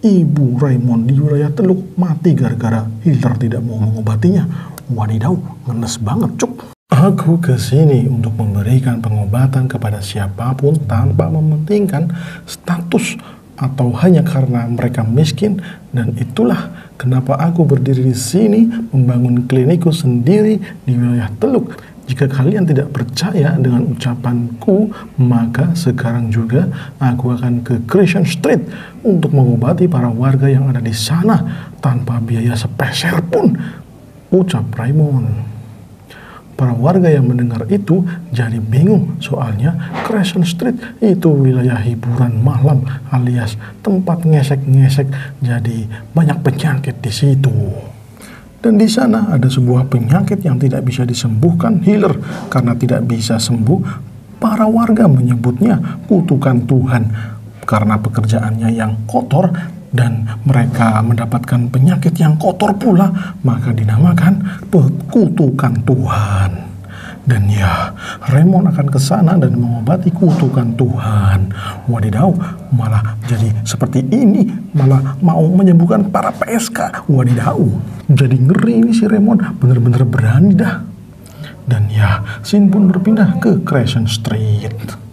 ibu Raymond di wilayah Teluk mati gara-gara healer tidak mau mengobatinya. Wadidaw, ngenes banget cuk. Aku kesini untuk memberikan pengobatan kepada siapapun tanpa mementingkan status atau hanya karena mereka miskin, dan itulah kenapa aku berdiri di sini membangun klinikku sendiri di wilayah Teluk. Jika kalian tidak percaya dengan ucapanku, maka sekarang juga aku akan ke Crescent Street untuk mengobati para warga yang ada di sana tanpa biaya sepeser pun, ucap Raymond. Para warga yang mendengar itu jadi bingung, soalnya Crescent Street itu wilayah hiburan malam alias tempat ngesek-ngesek, jadi banyak penyakit di situ. Dan di sana ada sebuah penyakit yang tidak bisa disembuhkan healer. Karena tidak bisa sembuh, para warga menyebutnya kutukan Tuhan karena pekerjaannya yang kotor. Dan mereka mendapatkan penyakit yang kotor pula, maka dinamakan kutukan Tuhan. Dan ya, Raymond akan ke sana dan mengobati kutukan Tuhan. Wadidaw, malah jadi seperti ini, malah mau menyembuhkan para P S K. Wadidaw, jadi ngeri ini si Raymond, bener-bener berani dah. Dan ya, Sin pun berpindah ke Crescent Street.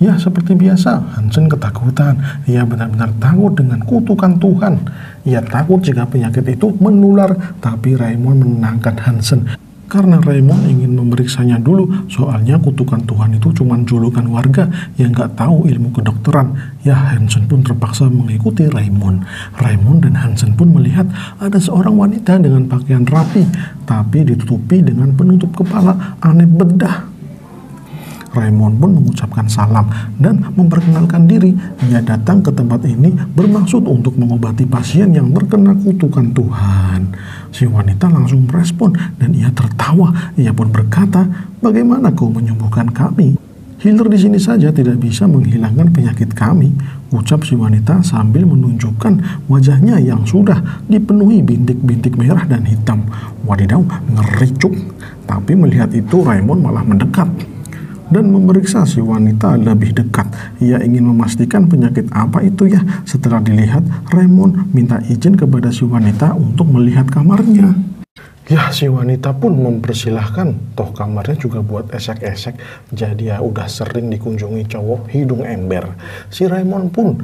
Ya, seperti biasa, Hansen ketakutan. Ia benar-benar takut dengan kutukan Tuhan. Ia takut jika penyakit itu menular, tapi Raymond menenangkan Hansen. Karena Raymond ingin memeriksanya dulu, soalnya kutukan Tuhan itu cuma julukan warga yang gak tahu ilmu kedokteran. Ya, Hansen pun terpaksa mengikuti Raymond. Raymond dan Hansen pun melihat ada seorang wanita dengan pakaian rapi, tapi ditutupi dengan penutup kepala aneh bedah. Raymond pun mengucapkan salam dan memperkenalkan diri. Ia datang ke tempat ini bermaksud untuk mengobati pasien yang terkena kutukan Tuhan. Si wanita langsung merespon dan ia tertawa. Ia pun berkata, "Bagaimana kau menyembuhkan kami? Healer di sini saja tidak bisa menghilangkan penyakit kami. ucap si wanita sambil menunjukkan wajahnya yang sudah dipenuhi bintik-bintik merah dan hitam. Wadidaw, ngericuk. Tapi melihat itu Raymond malah mendekat dan memeriksa si wanita lebih dekat. Ia ingin memastikan penyakit apa itu ya. Setelah dilihat, Raymond minta izin kepada si wanita untuk melihat kamarnya. Ya, si wanita pun mempersilahkan. Toh kamarnya juga buat esek-esek, jadi ya udah sering dikunjungi cowok hidung ember. Si Raymond pun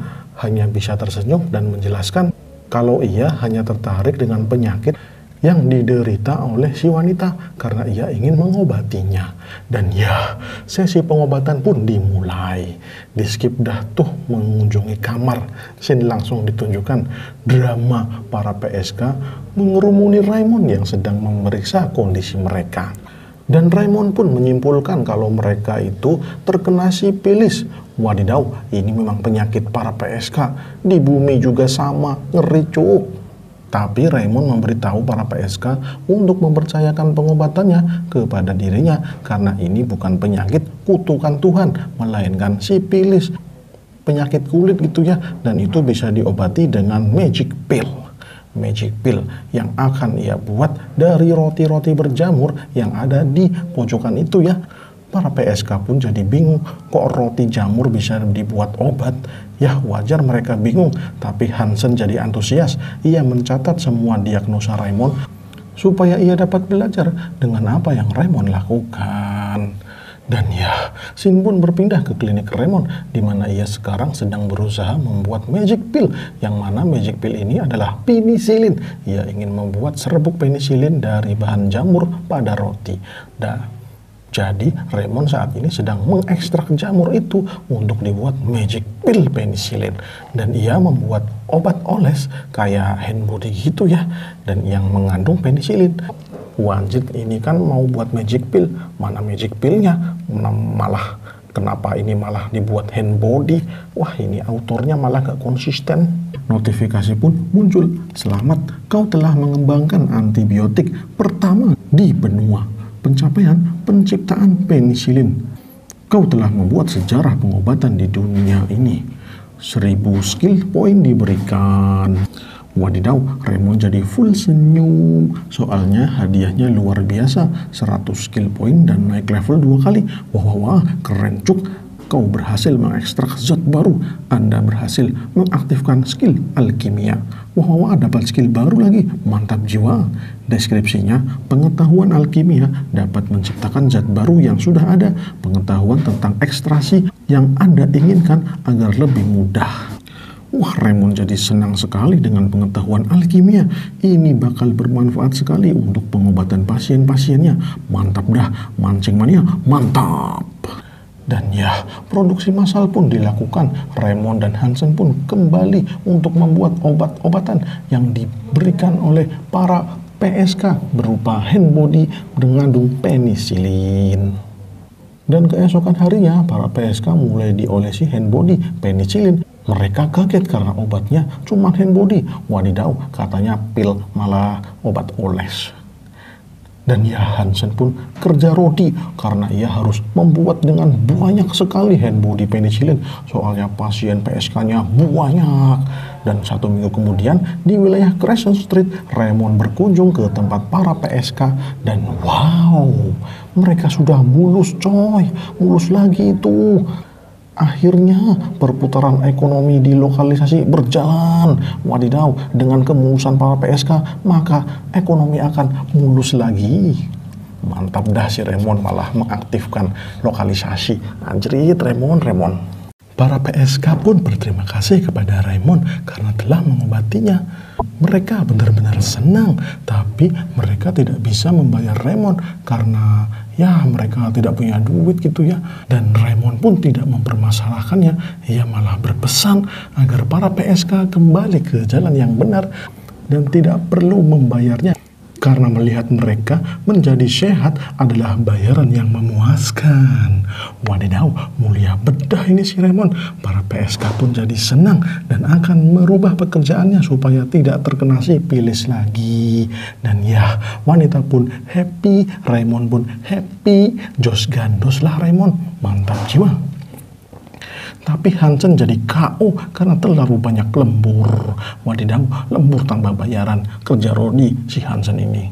hanya bisa tersenyum dan menjelaskan kalau ia hanya tertarik dengan penyakit yang diderita oleh si wanita karena ia ingin mengobatinya. Dan ya, sesi pengobatan pun dimulai. Di skip dah tuh mengunjungi kamar, sini langsung ditunjukkan drama para P S K mengerumuni Raymond yang sedang memeriksa kondisi mereka. Dan Raymond pun menyimpulkan kalau mereka itu terkena sipilis. Wadidaw, ini memang penyakit para P S K. Di bumi juga sama, ngeri cuuk. Tapi Raymond memberitahu para P S K untuk mempercayakan pengobatannya kepada dirinya karena ini bukan penyakit kutukan Tuhan, melainkan sipilis, penyakit kulit gitu ya, dan itu bisa diobati dengan magic pill. Magic pill yang akan ia buat dari roti-roti berjamur yang ada di pojokan itu ya. Para P S K pun jadi bingung, kok roti jamur bisa dibuat obat? Ya wajar mereka bingung, tapi Hansen jadi antusias. Ia mencatat semua diagnosa Raymond supaya ia dapat belajar dengan apa yang Raymond lakukan. Dan ya, Sin pun berpindah ke klinik Raymond, di mana ia sekarang sedang berusaha membuat magic pill, yang mana magic pill ini adalah penisilin. Ia ingin membuat serbuk penisilin dari bahan jamur pada roti. Dan jadi Raymond saat ini sedang mengekstrak jamur itu untuk dibuat magic pill penicillin. Dan ia membuat obat oles kayak hand body gitu ya, dan yang mengandung penicillin. Wajib ini kan mau buat magic pill, mana magic pillnya, malah kenapa ini malah dibuat hand body? Wah, ini autornya malah gak konsisten. Notifikasi pun muncul, selamat kau telah mengembangkan antibiotik pertama di benua. Pencapaian penciptaan penisilin. Kau telah membuat sejarah pengobatan di dunia ini. Seribu skill point diberikan. Wadidaw, Raymond jadi full senyum. Soalnya hadiahnya luar biasa. seratus skill point dan naik level dua kali. Wah, wah, wah, keren cuk. Kau berhasil mengekstrak zat baru. Anda berhasil mengaktifkan skill alkimia. Wah, wah, dapat skill baru lagi. Mantap jiwa. Deskripsinya, pengetahuan alkimia dapat menciptakan zat baru yang sudah ada, pengetahuan tentang ekstraksi yang Anda inginkan agar lebih mudah. Wah, Raymond jadi senang sekali dengan pengetahuan alkimia. Ini bakal bermanfaat sekali untuk pengobatan pasien-pasiennya. Mantap dah, mancing mania, mantap. Dan ya, produksi massal pun dilakukan. Raymond dan Hansen pun kembali untuk membuat obat-obatan yang diberikan oleh para P S K berupa hand body mengandung penisilin. Dan keesokan harinya para P S K mulai diolesi hand body penisilin. Mereka kaget karena obatnya cuma hand body. Wadidaw, katanya pil malah obat oles. Dan ya, Hansen pun kerja roti karena ia harus membuat dengan banyak sekali hand body penicillin. Soalnya pasien P S K-nya banyak. Dan satu minggu kemudian di wilayah Crescent Street, Raymond berkunjung ke tempat para P S K. Dan wow, mereka sudah mulus coy, mulus lagi itu. Akhirnya perputaran ekonomi di lokalisasi berjalan. Wadidaw, dengan kemulusan para P S K, maka ekonomi akan mulus lagi. Mantap dah, si Raymond malah mengaktifkan lokalisasi. Anjrit, Raymond, Raymond. Para P S K pun berterima kasih kepada Raymond karena telah mengobatinya. Mereka benar-benar senang, tapi mereka tidak bisa membayar Raymond karena ya mereka tidak punya duit gitu ya. Dan Raymond pun tidak mempermasalahkannya. Ia malah berpesan agar para P S K kembali ke jalan yang benar dan tidak perlu membayarnya, karena melihat mereka menjadi sehat adalah bayaran yang memuaskan. Wadidaw, mulia bedah ini si Raymond. Para P S K pun jadi senang dan akan merubah pekerjaannya supaya tidak terkena sipilis lagi. Dan ya, wanita pun happy, Raymond pun happy. Jos gandos lah Raymond, mantap jiwa. Tapi Hansen jadi K O karena terlalu banyak lembur. Wadidaw, lembur tanpa bayaran. Kerja Rodi si Hansen ini.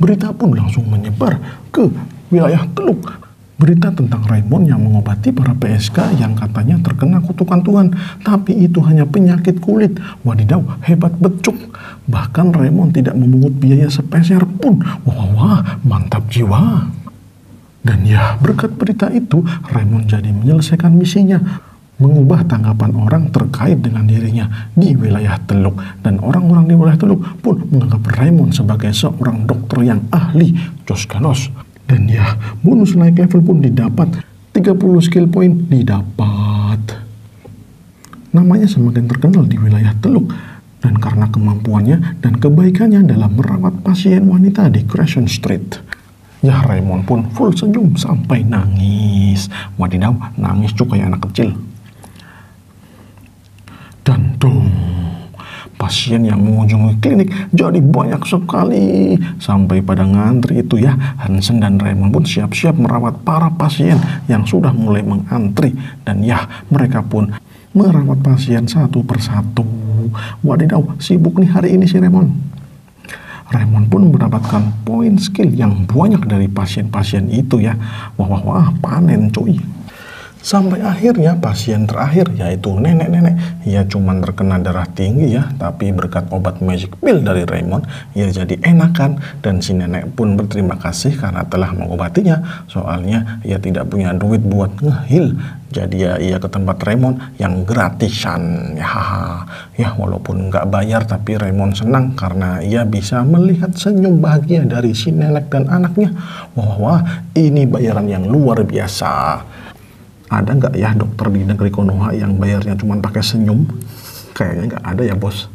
Berita pun langsung menyebar ke wilayah Teluk. Berita tentang Raymond yang mengobati para P S K yang katanya terkena kutukan Tuhan. Tapi itu hanya penyakit kulit. Wadidaw, hebat becuk. Bahkan Raymond tidak memungut biaya sepeser pun. Wah, wah, mantap jiwa. Dan ya, berkat berita itu, Raymond jadi menyelesaikan misinya, mengubah tanggapan orang terkait dengan dirinya di wilayah Teluk. Dan orang-orang di wilayah Teluk pun menganggap Raymond sebagai seorang dokter yang ahli, Joskanos. Dan ya, bonus naik level pun didapat, tiga puluh skill point didapat. Namanya semakin terkenal di wilayah Teluk. Dan karena kemampuannya dan kebaikannya dalam merawat pasien wanita di Crescent Street, ya Raymond pun full senyum sampai nangis. Wadidaw, nangis juga ya anak kecil. Dan dong, pasien yang mengunjungi klinik jadi banyak sekali. Sampai pada ngantri itu ya, Hansen dan Raymond pun siap-siap merawat para pasien yang sudah mulai mengantri. Dan ya, mereka pun merawat pasien satu persatu. Wadidaw, sibuk nih hari ini si Raymond. Raymond pun mendapatkan poin skill yang banyak dari pasien-pasien itu ya. Wah, wah, wah, panen cuy. Sampai akhirnya pasien terakhir yaitu nenek-nenek. Ia cuma terkena darah tinggi ya, tapi berkat obat magic pill dari Raymond, ia jadi enakan. Dan si nenek pun berterima kasih karena telah mengobatinya. Soalnya ia tidak punya duit buat nge-heal. Jadi ya, ia ke tempat Raymond yang gratisan. Ya, ya walaupun nggak bayar tapi Raymond senang karena ia bisa melihat senyum bahagia dari si nenek dan anaknya. Wah, wah, ini bayaran yang luar biasa. Ada nggak ya dokter di negeri Konoha yang bayarnya cuma pakai senyum? Kayaknya nggak ada ya bos.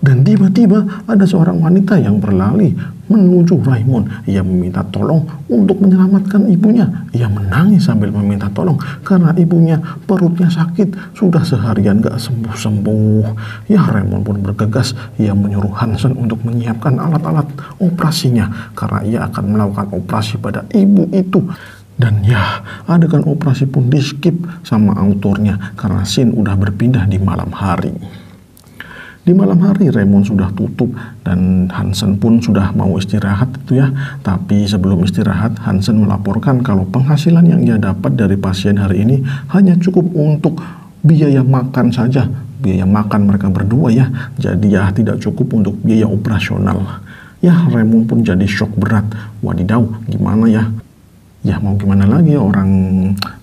Dan tiba-tiba ada seorang wanita yang berlari menuju Raymond. Ia meminta tolong untuk menyelamatkan ibunya. Ia menangis sambil meminta tolong karena ibunya perutnya sakit. Sudah seharian gak sembuh-sembuh. Ya Raymond pun bergegas. Ia menyuruh Hansen untuk menyiapkan alat-alat operasinya. Karena ia akan melakukan operasi pada ibu itu. Dan ya, adegan operasi pun di skip sama autornya karena scene udah berpindah di malam hari. Di malam hari Raymond sudah tutup dan Hansen pun sudah mau istirahat itu ya. Tapi sebelum istirahat Hansen melaporkan kalau penghasilan yang ia dapat dari pasien hari ini hanya cukup untuk biaya makan saja. Biaya makan mereka berdua ya. Jadi ya tidak cukup untuk biaya operasional. Ya Raymond pun jadi shock berat. Wadidaw, gimana ya? Ya mau gimana lagi orang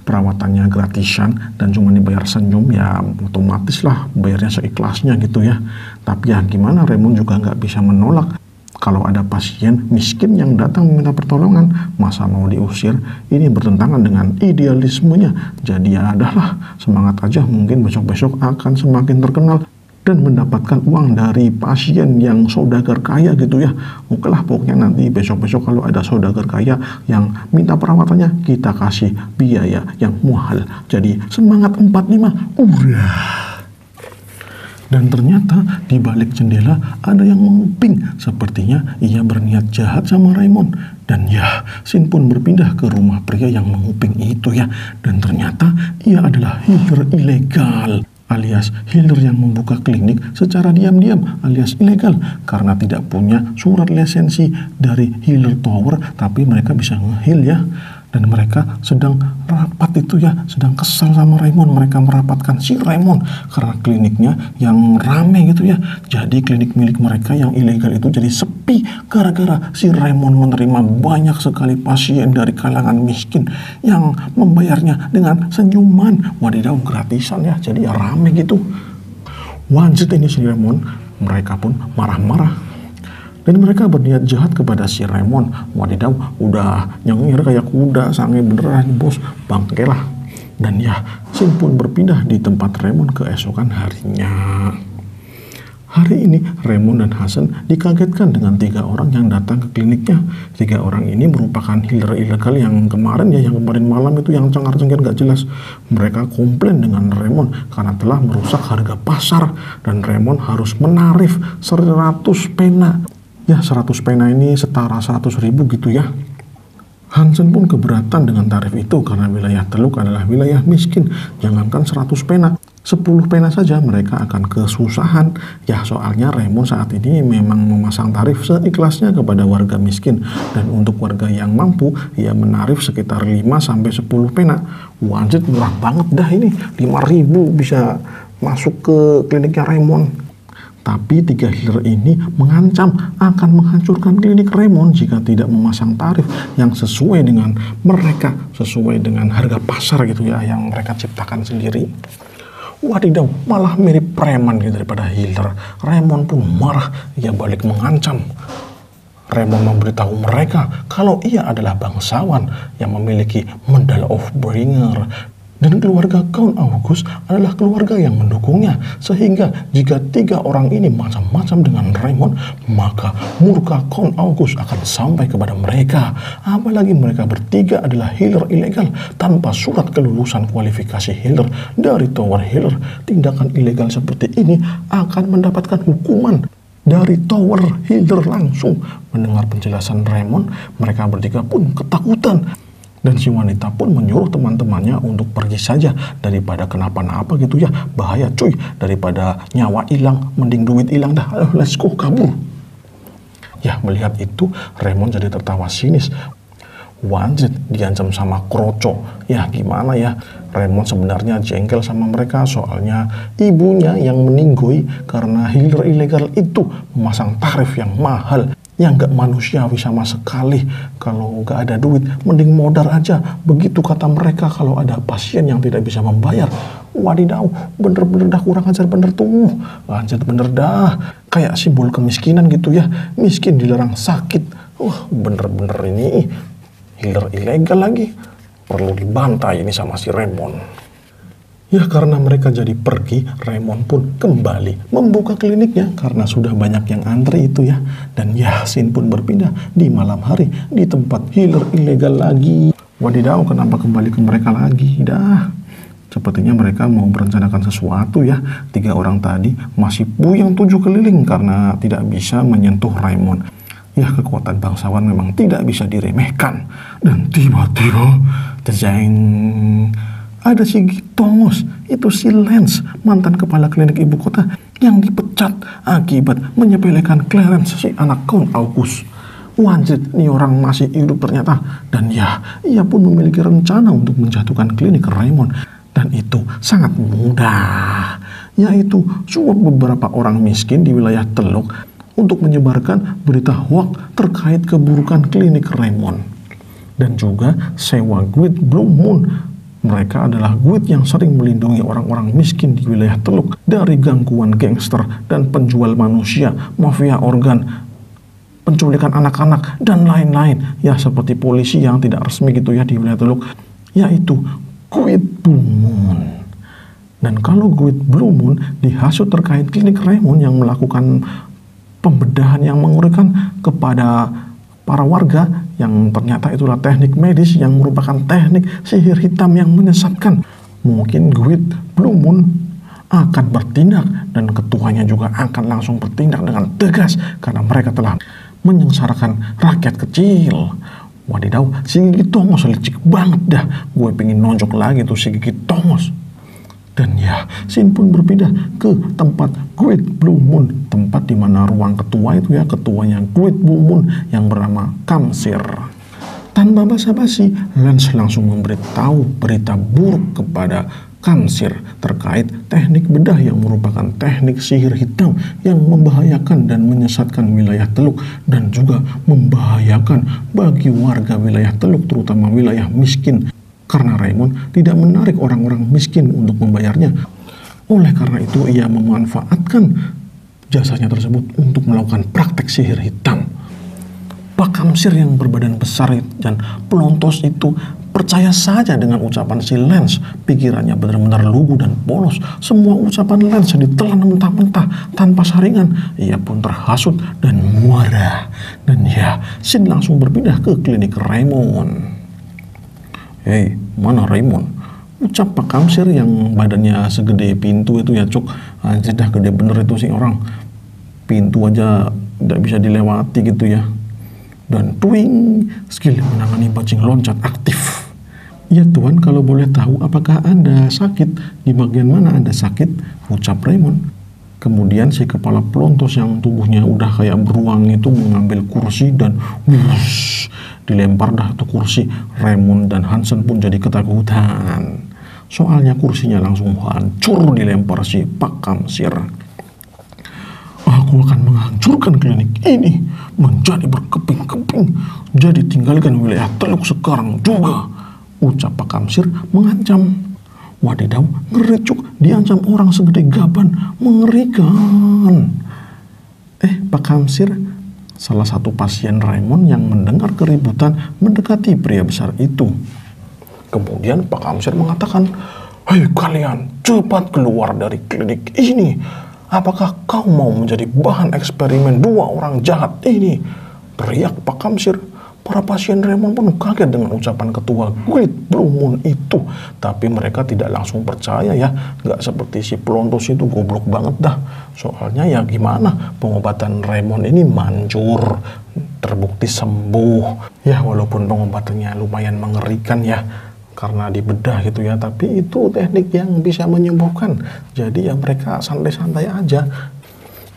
perawatannya gratisan dan cuma dibayar senyum ya otomatis lah bayarnya seikhlasnya gitu ya. Tapi ya gimana Raymond juga nggak bisa menolak kalau ada pasien miskin yang datang meminta pertolongan. Masa mau diusir, ini bertentangan dengan idealismenya. Jadi ya adalah semangat aja, mungkin besok-besok akan semakin terkenal dan mendapatkan uang dari pasien yang saudagar kaya gitu ya. Oke lah pokoknya nanti besok-besok kalau ada saudagar kaya yang minta perawatannya, kita kasih biaya yang mahal. Jadi semangat empat puluh lima, urah. Dan ternyata di balik jendela ada yang mengeping. Sepertinya ia berniat jahat sama Raymond. Dan ya, Sin pun berpindah ke rumah pria yang mengeping itu ya. Dan ternyata ia adalah healer ilegal, alias healer yang membuka klinik secara diam-diam alias ilegal karena tidak punya surat lisensi dari healer tower. Tapi mereka bisa nge-heal ya, dan mereka sedang rapat itu ya, sedang kesal sama Raymond. Mereka merapatkan si Raymond karena kliniknya yang rame gitu ya. Jadi klinik milik mereka yang ilegal itu jadi sepi gara-gara si Raymond menerima banyak sekali pasien dari kalangan miskin yang membayarnya dengan senyuman. Wadidaw, gratisan ya, jadi ya rame gitu. Wanjit ini si Raymond. Mereka pun marah-marah dan mereka berniat jahat kepada si Raymond. Wadidaw, udah nyengir kayak kuda, sange beneran bos, bangke lah. Dan ya, Sin pun berpindah di tempat Raymond keesokan harinya. Hari ini Raymond dan Hansen dikagetkan dengan tiga orang yang datang ke kliniknya. Tiga orang ini merupakan healer ilegal yang kemarin ya, yang kemarin malam itu yang cengar-cengir gak jelas. Mereka komplain dengan Raymond karena telah merusak harga pasar dan Raymond harus menarif seratus pena. Ya seratus pena ini setara seratus ribu gitu ya. Hansen pun keberatan dengan tarif itu karena wilayah Teluk adalah wilayah miskin. Jangankan seratus pena, sepuluh pena saja mereka akan kesusahan. Ya soalnya Raymond saat ini memang memasang tarif seikhlasnya kepada warga miskin. Dan untuk warga yang mampu, ia menarif sekitar lima sampai sepuluh pena. Wanjit murah banget dah ini, lima ribu bisa masuk ke kliniknya Raymond. Tapi tiga healer ini mengancam akan menghancurkan klinik Raymond jika tidak memasang tarif yang sesuai dengan mereka, sesuai dengan harga pasar gitu ya, yang mereka ciptakan sendiri. Wadidaw, malah mirip preman gitu daripada healer. Raymond pun marah, ia balik mengancam. Raymond memberitahu mereka kalau ia adalah bangsawan yang memiliki Medal of Bringer. Dan keluarga Count August adalah keluarga yang mendukungnya, sehingga jika tiga orang ini macam-macam dengan Raymond, maka murka Count August akan sampai kepada mereka. Apalagi mereka bertiga adalah healer ilegal tanpa surat kelulusan kualifikasi healer dari Tower Healer. Tindakan ilegal seperti ini akan mendapatkan hukuman dari Tower Healer langsung. Mendengar penjelasan Raymond, mereka bertiga pun ketakutan. Dan si wanita pun menyuruh teman-temannya untuk pergi saja, daripada kenapa-napa gitu ya, bahaya cuy, daripada nyawa hilang mending duit hilang dah, ayo let's go kabur. Ya melihat itu Raymond jadi tertawa sinis. Wanjit diancam sama kroco, ya gimana ya. Raymond sebenarnya jengkel sama mereka soalnya ibunya yang meninggoy karena healer ilegal itu memasang tarif yang mahal, yang gak manusiawi sama sekali. Kalau gak ada duit mending modar aja, begitu kata mereka kalau ada pasien yang tidak bisa membayar. Wadidaw, bener-bener dah kurang ajar bener tuh, lanjut bener dah, kayak simbol kemiskinan gitu ya, miskin dilarang sakit. Wah bener-bener ini healer ilegal lagi, perlu dibantai ini sama si Raymond. Ya karena mereka jadi pergi, Raymond pun kembali membuka kliniknya karena sudah banyak yang antri itu ya. Dan Yasin pun berpindah di malam hari di tempat healer ilegal lagi. Wadidaw, kenapa kembali ke mereka lagi dah? Sepertinya mereka mau merencanakan sesuatu ya. Tiga orang tadi masih puyeng tujuh keliling karena tidak bisa menyentuh Raymond. Ya kekuatan bangsawan memang tidak bisa diremehkan. Dan tiba-tiba terjeng, ada si Gitongus, itu si Lance, mantan kepala klinik ibu kota yang dipecat akibat menyepelekan Clarence, si anak Count August. Wanjit, ini orang masih hidup ternyata. Dan ya, ia pun memiliki rencana untuk menjatuhkan klinik Raymond. Dan itu sangat mudah, yaitu suap beberapa orang miskin di wilayah Teluk untuk menyebarkan berita hoax terkait keburukan klinik Raymond. Dan juga sewa Guild Blue Moon. Mereka adalah guild yang sering melindungi orang-orang miskin di wilayah Teluk dari gangguan gangster dan penjual manusia, mafia organ, penculikan anak-anak, dan lain-lain. Ya, seperti polisi yang tidak resmi gitu ya di wilayah Teluk, yaitu Guild Blue Moon. Dan kalau Guild Blue Moon dihasut terkait klinik Raymond yang melakukan pembedahan yang mengurikan kepada para warga, yang ternyata itulah teknik medis yang merupakan teknik sihir hitam yang menyesatkan, mungkin Guild Blue Moon akan bertindak dan ketuanya juga akan langsung bertindak dengan tegas karena mereka telah menyengsarakan rakyat kecil. Wadidaw, si Gigi Tongos licik banget dah, gue pengen nonjok lagi tuh si Gigi Tongos. Dan ya, Sin pun berpindah ke tempat Guild Blue Moon, tempat di mana ruang ketua itu ya, ketuanya Guild Blue Moon yang bernama Kamsir. Tanpa basa-basi, Lance langsung memberitahu berita buruk kepada Kamsir terkait teknik bedah yang merupakan teknik sihir hitam yang membahayakan dan menyesatkan wilayah Teluk dan juga membahayakan bagi warga wilayah Teluk, terutama wilayah miskin. Karena Raymond tidak menarik orang-orang miskin untuk membayarnya, oleh karena itu ia memanfaatkan jasanya tersebut untuk melakukan praktek sihir hitam. Pak Kamsir yang berbadan besar dan pelontos itu percaya saja dengan ucapan si Lance, pikirannya benar-benar lugu dan polos. Semua ucapan Lance ditelan mentah-mentah tanpa saringan. Ia pun terhasut dan muara. Dan ya, Sin langsung berpindah ke klinik Raymond. Hei, mana Raymond? Ucap Pak Kamsir yang badannya segede pintu itu ya, Cuk. Anjir dah, gede bener itu sih orang. Pintu aja tidak bisa dilewati gitu ya. Dan twing, skill menangani bajing loncat aktif. Ya Tuhan, kalau boleh tahu apakah Anda sakit? Di bagian mana Anda sakit? Ucap Raymond. Kemudian si kepala pelontos yang tubuhnya udah kayak beruang itu mengambil kursi dan wush, dilempar dah tuh kursi. Raymond dan Hansen pun jadi ketakutan. Soalnya kursinya langsung hancur dilempar si Pak Kamsir. Aku akan menghancurkan klinik ini menjadi berkeping-keping. Jadi tinggalkan wilayah Teluk sekarang juga. Ucap Pak Kamsir mengancam. Wadidaw, ngericuk, diancam orang segede gaban, mengerikan. Eh, Pak Kamsir, salah satu pasien Raymond yang mendengar keributan mendekati pria besar itu. Kemudian Pak Kamsir mengatakan, "Hei kalian, cepat keluar dari klinik ini. Apakah kau mau menjadi bahan eksperimen dua orang jahat ini?" Teriak Pak Kamsir. Para pasien Raymond pun kaget dengan ucapan ketua Guild Blue Moon itu. Tapi mereka tidak langsung percaya ya. Nggak seperti si pelontos itu, goblok banget dah. Soalnya ya gimana, pengobatan Raymond ini manjur. Terbukti sembuh. Ya walaupun pengobatannya lumayan mengerikan ya. Karena dibedah gitu ya. Tapi itu teknik yang bisa menyembuhkan. Jadi ya mereka santai-santai aja.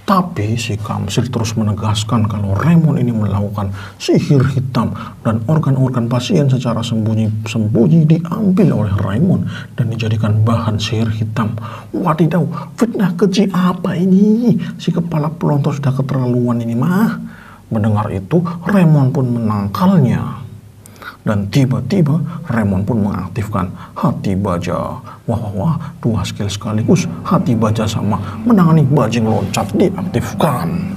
Tapi si Kamsir terus menegaskan kalau Raymond ini melakukan sihir hitam dan organ-organ pasien secara sembunyi-sembunyi diambil oleh Raymond dan dijadikan bahan sihir hitam. Wadidaw, fitnah keji apa ini? Si kepala pelontos sudah keterlaluan ini mah. Mendengar itu, Raymond pun menangkalnya. Dan tiba-tiba Raymond pun mengaktifkan hati baja. Wah wah wah, dua skill sekaligus, hati baja sama menangani bajing loncat diaktifkan.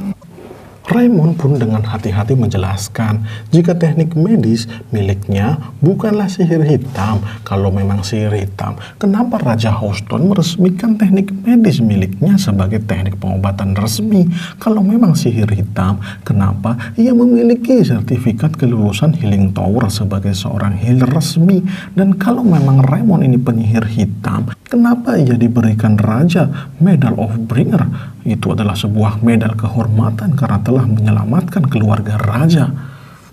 Raymond pun dengan hati-hati menjelaskan jika teknik medis miliknya bukanlah sihir hitam. Kalau memang sihir hitam, kenapa Raja Houston meresmikan teknik medis miliknya sebagai teknik pengobatan resmi? Kalau memang sihir hitam, kenapa ia memiliki sertifikat kelulusan Healing Tower sebagai seorang healer resmi? Dan kalau memang Raymond ini penyihir hitam, kenapa ia diberikan Raja Medal of Bringer? Itu adalah sebuah medal kehormatan karena telah menyelamatkan keluarga raja.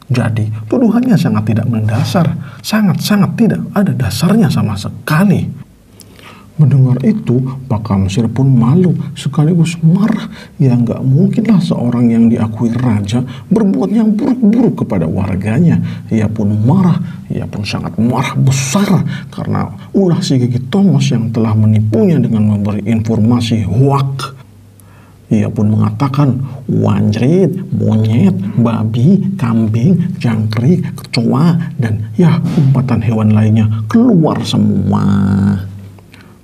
Jadi, tuduhannya sangat tidak mendasar, sangat-sangat tidak ada dasarnya sama sekali. Mendengar itu, Pak Kamsir pun malu sekaligus marah. Ya nggak mungkinlah seorang yang diakui raja berbuat yang buruk-buruk kepada warganya. Ia pun marah, ia pun sangat marah besar karena ulah si Gigi Thomas yang telah menipunya dengan memberi informasi hoak. Ia pun mengatakan, wanjrit, monyet, babi, kambing, jangkrik, kecoa, dan ya umpatan hewan lainnya keluar semua.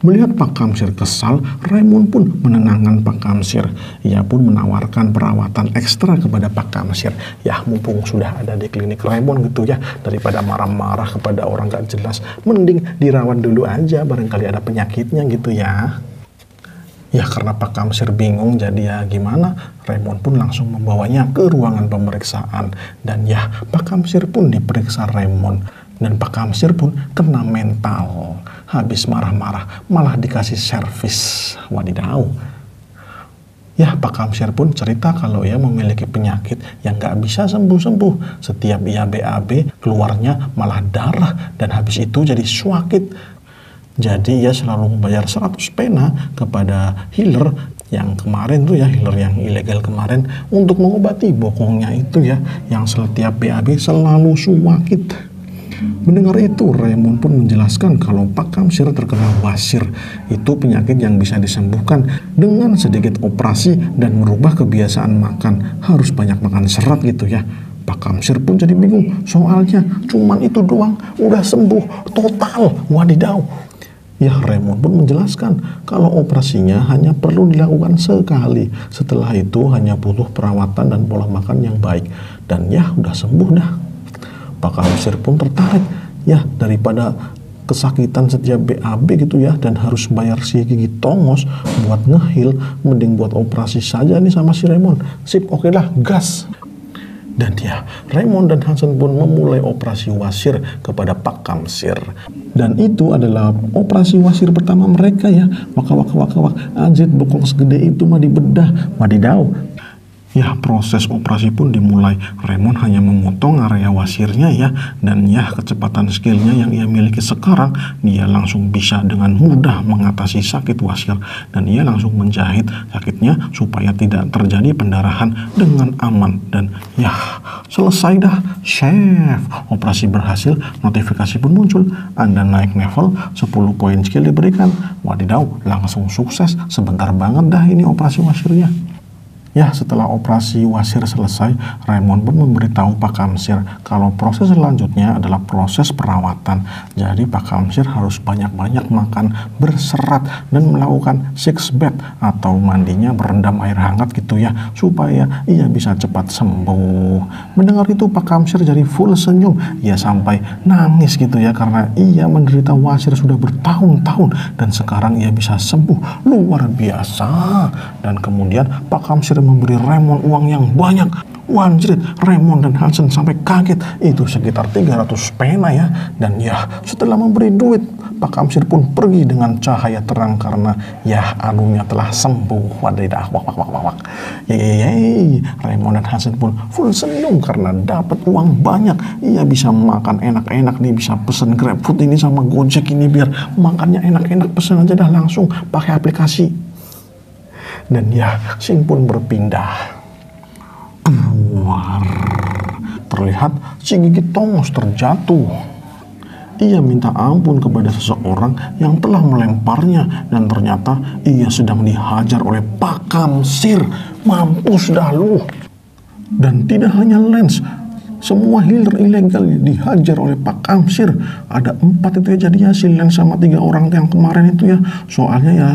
Melihat Pak Kamsir kesal, Raymond pun menenangkan Pak Kamsir. Ia pun menawarkan perawatan ekstra kepada Pak Kamsir. Ya mumpung sudah ada di klinik Raymond gitu ya, daripada marah-marah kepada orang gak jelas, mending dirawat dulu aja, barangkali ada penyakitnya gitu ya. Ya karena Pak Kamsir bingung jadi ya gimana, Raymond pun langsung membawanya ke ruangan pemeriksaan. Dan ya Pak Kamsir pun diperiksa Raymond. Dan Pak Kamsir pun kena mental. Habis marah-marah malah dikasih servis. Wadidaw. Ya Pak Kamsir pun cerita kalau ia memiliki penyakit yang gak bisa sembuh-sembuh. Setiap ia B A B keluarnya malah darah dan habis itu jadi sakit. Jadi ia selalu membayar seratus pena kepada healer yang kemarin tuh ya, healer yang ilegal kemarin untuk mengobati bokongnya itu ya, yang setiap B A B selalu suwakit. Mendengar itu, Raymond pun menjelaskan kalau Pak Kamsir terkena wasir, itu penyakit yang bisa disembuhkan dengan sedikit operasi dan merubah kebiasaan makan, harus banyak makan serat gitu ya. Pak Kamsir pun jadi bingung, soalnya cuman itu doang, udah sembuh total, wadidaw. Ya Raymond pun menjelaskan kalau operasinya hanya perlu dilakukan sekali. Setelah itu hanya butuh perawatan dan pola makan yang baik. Dan ya udah sembuh dah. Pak Kamsir pun tertarik. Ya daripada kesakitan setiap B A B gitu ya. Dan harus bayar si Gigi Tongos buat ngehil. Mending buat operasi saja nih sama si Raymond. Sip, oke lah, gas. Dan ya, Raymond dan Hansen pun memulai operasi wasir kepada Pak Kamsir. Dan itu adalah operasi wasir pertama mereka ya. Waka waka waka wak, anjir bokong segede itu mah dibedah. Wadidaw. Ya, proses operasi pun dimulai. Raymond hanya memotong area wasirnya ya, dan ya kecepatan skillnya yang ia miliki sekarang, dia langsung bisa dengan mudah mengatasi sakit wasir, dan ia langsung menjahit sakitnya supaya tidak terjadi pendarahan dengan aman. Dan ya, selesai dah, chef. Operasi berhasil, notifikasi pun muncul. Anda naik level, sepuluh poin skill diberikan. Wadidaw, langsung sukses. Sebentar banget dah ini operasi wasirnya. Ya, setelah operasi wasir selesai, Raymond pun memberitahu Pak Kamsir kalau proses selanjutnya adalah proses perawatan. Jadi Pak Kamsir harus banyak-banyak makan berserat dan melakukan six bath atau mandinya berendam air hangat gitu ya, supaya ia bisa cepat sembuh. Mendengar itu Pak Kamsir jadi full senyum, ia sampai nangis gitu ya, karena ia menderita wasir sudah bertahun-tahun dan sekarang ia bisa sembuh. Luar biasa. Dan kemudian Pak Kamsir memberi Raymond uang yang banyak. Wanjrit, Raymond dan Hansen sampai kaget. Itu sekitar tiga ratus pena ya. Dan ya, setelah memberi duit, Pak Kamsir pun pergi dengan cahaya terang karena ya anunya telah sembuh. Wadidah, wak wak wak wak wak. Yeay, Raymond dan Hansen pun full senyum karena dapat uang banyak. Ia bisa makan enak-enak nih, bisa pesen GrabFood ini sama Gojek ini biar makannya enak-enak, pesen aja dah langsung pakai aplikasi. Dan ya, Sing pun berpindah keluar. Terlihat si gigit tongos terjatuh. Ia minta ampun kepada seseorang yang telah melemparnya, dan ternyata ia sedang dihajar oleh Pak Kamsir. Mampus dah lu. Dan tidak hanya Lance, semua healer ilegal dihajar oleh Pak Kamsir. Ada empat itu ya, jadi ya silen sama tiga orang yang kemarin itu ya. Soalnya ya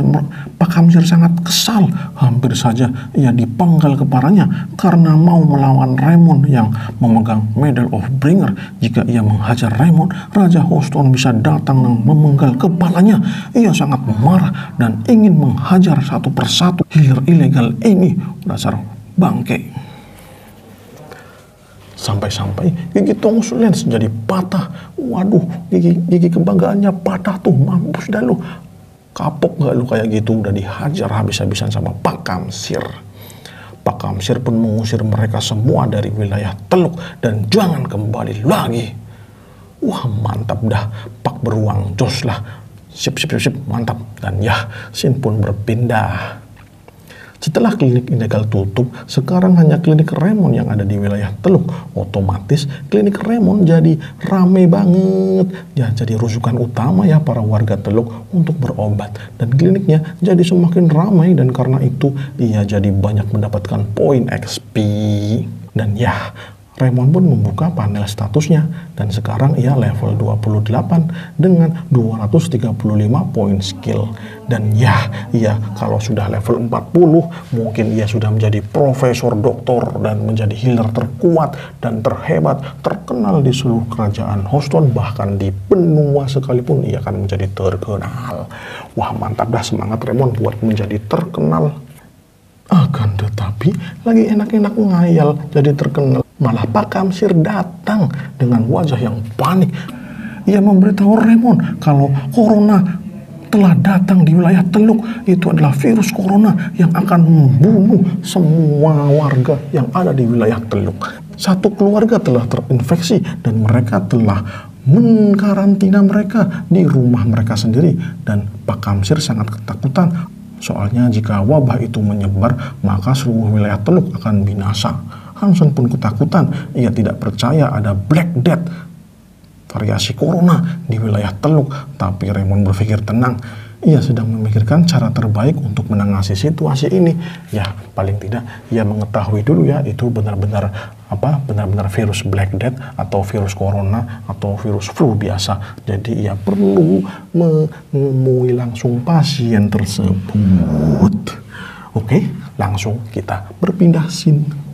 Pak Kamsir sangat kesal. Hampir saja ia dipenggal kepalanya karena mau melawan Raymond yang memegang Medal of Bringer. Jika ia menghajar Raymond, Raja Houston bisa datang dan memenggal kepalanya. Ia sangat marah dan ingin menghajar satu persatu healer ilegal ini. Dasar bangke. Sampai-sampai gigi tongs Lens jadi patah. Waduh, gigi gigi kebanggaannya patah tuh. Mampus dah lu. Kapok gak lu kayak gitu? Udah dihajar habis-habisan sama Pak Kamsir. Pak Kamsir pun mengusir mereka semua dari wilayah Teluk dan jangan kembali lagi. Wah, mantap dah. Pak beruang jos lah. Sip, sip, sip, sip, mantap. Dan ya, Sin pun berpindah. Setelah klinik ilegal tutup, sekarang hanya klinik Raymond yang ada di wilayah Teluk. Otomatis klinik Raymond jadi rame banget. Ya, jadi rujukan utama ya para warga Teluk untuk berobat. Dan kliniknya jadi semakin ramai, dan karena itu ia jadi banyak mendapatkan poin X P. Dan ya, Raymond pun membuka panel statusnya, dan sekarang ia level dua puluh delapan dengan dua ratus tiga puluh lima poin skill. Dan ya, ia kalau sudah level empat puluh, mungkin ia sudah menjadi profesor, doktor, dan menjadi healer terkuat dan terhebat, terkenal di seluruh kerajaan Houston, bahkan di benua sekalipun ia akan menjadi terkenal. Wah, mantap dah semangat Raymond buat menjadi terkenal. Akan tetapi, lagi enak-enak ngayal jadi terkenal, malah Pak Kamsir datang dengan wajah yang panik. Ia memberitahu Raymond kalau corona telah datang di wilayah Teluk. Itu adalah virus corona yang akan membunuh semua warga yang ada di wilayah Teluk. Satu keluarga telah terinfeksi dan mereka telah mengkarantina mereka di rumah mereka sendiri. Dan Pak Kamsir sangat ketakutan, soalnya jika wabah itu menyebar, maka seluruh wilayah Teluk akan binasa. Hansen pun ketakutan, ia tidak percaya ada Black Death, variasi corona di wilayah Teluk. Tapi Raymond berpikir tenang, ia sedang memikirkan cara terbaik untuk menangani situasi ini. Ya, paling tidak ia mengetahui dulu ya itu benar-benar apa, benar-benar virus Black Death atau virus corona atau virus flu biasa. Jadi ia perlu menemui langsung pasien tersebut. Oke, langsung kita berpindah scene.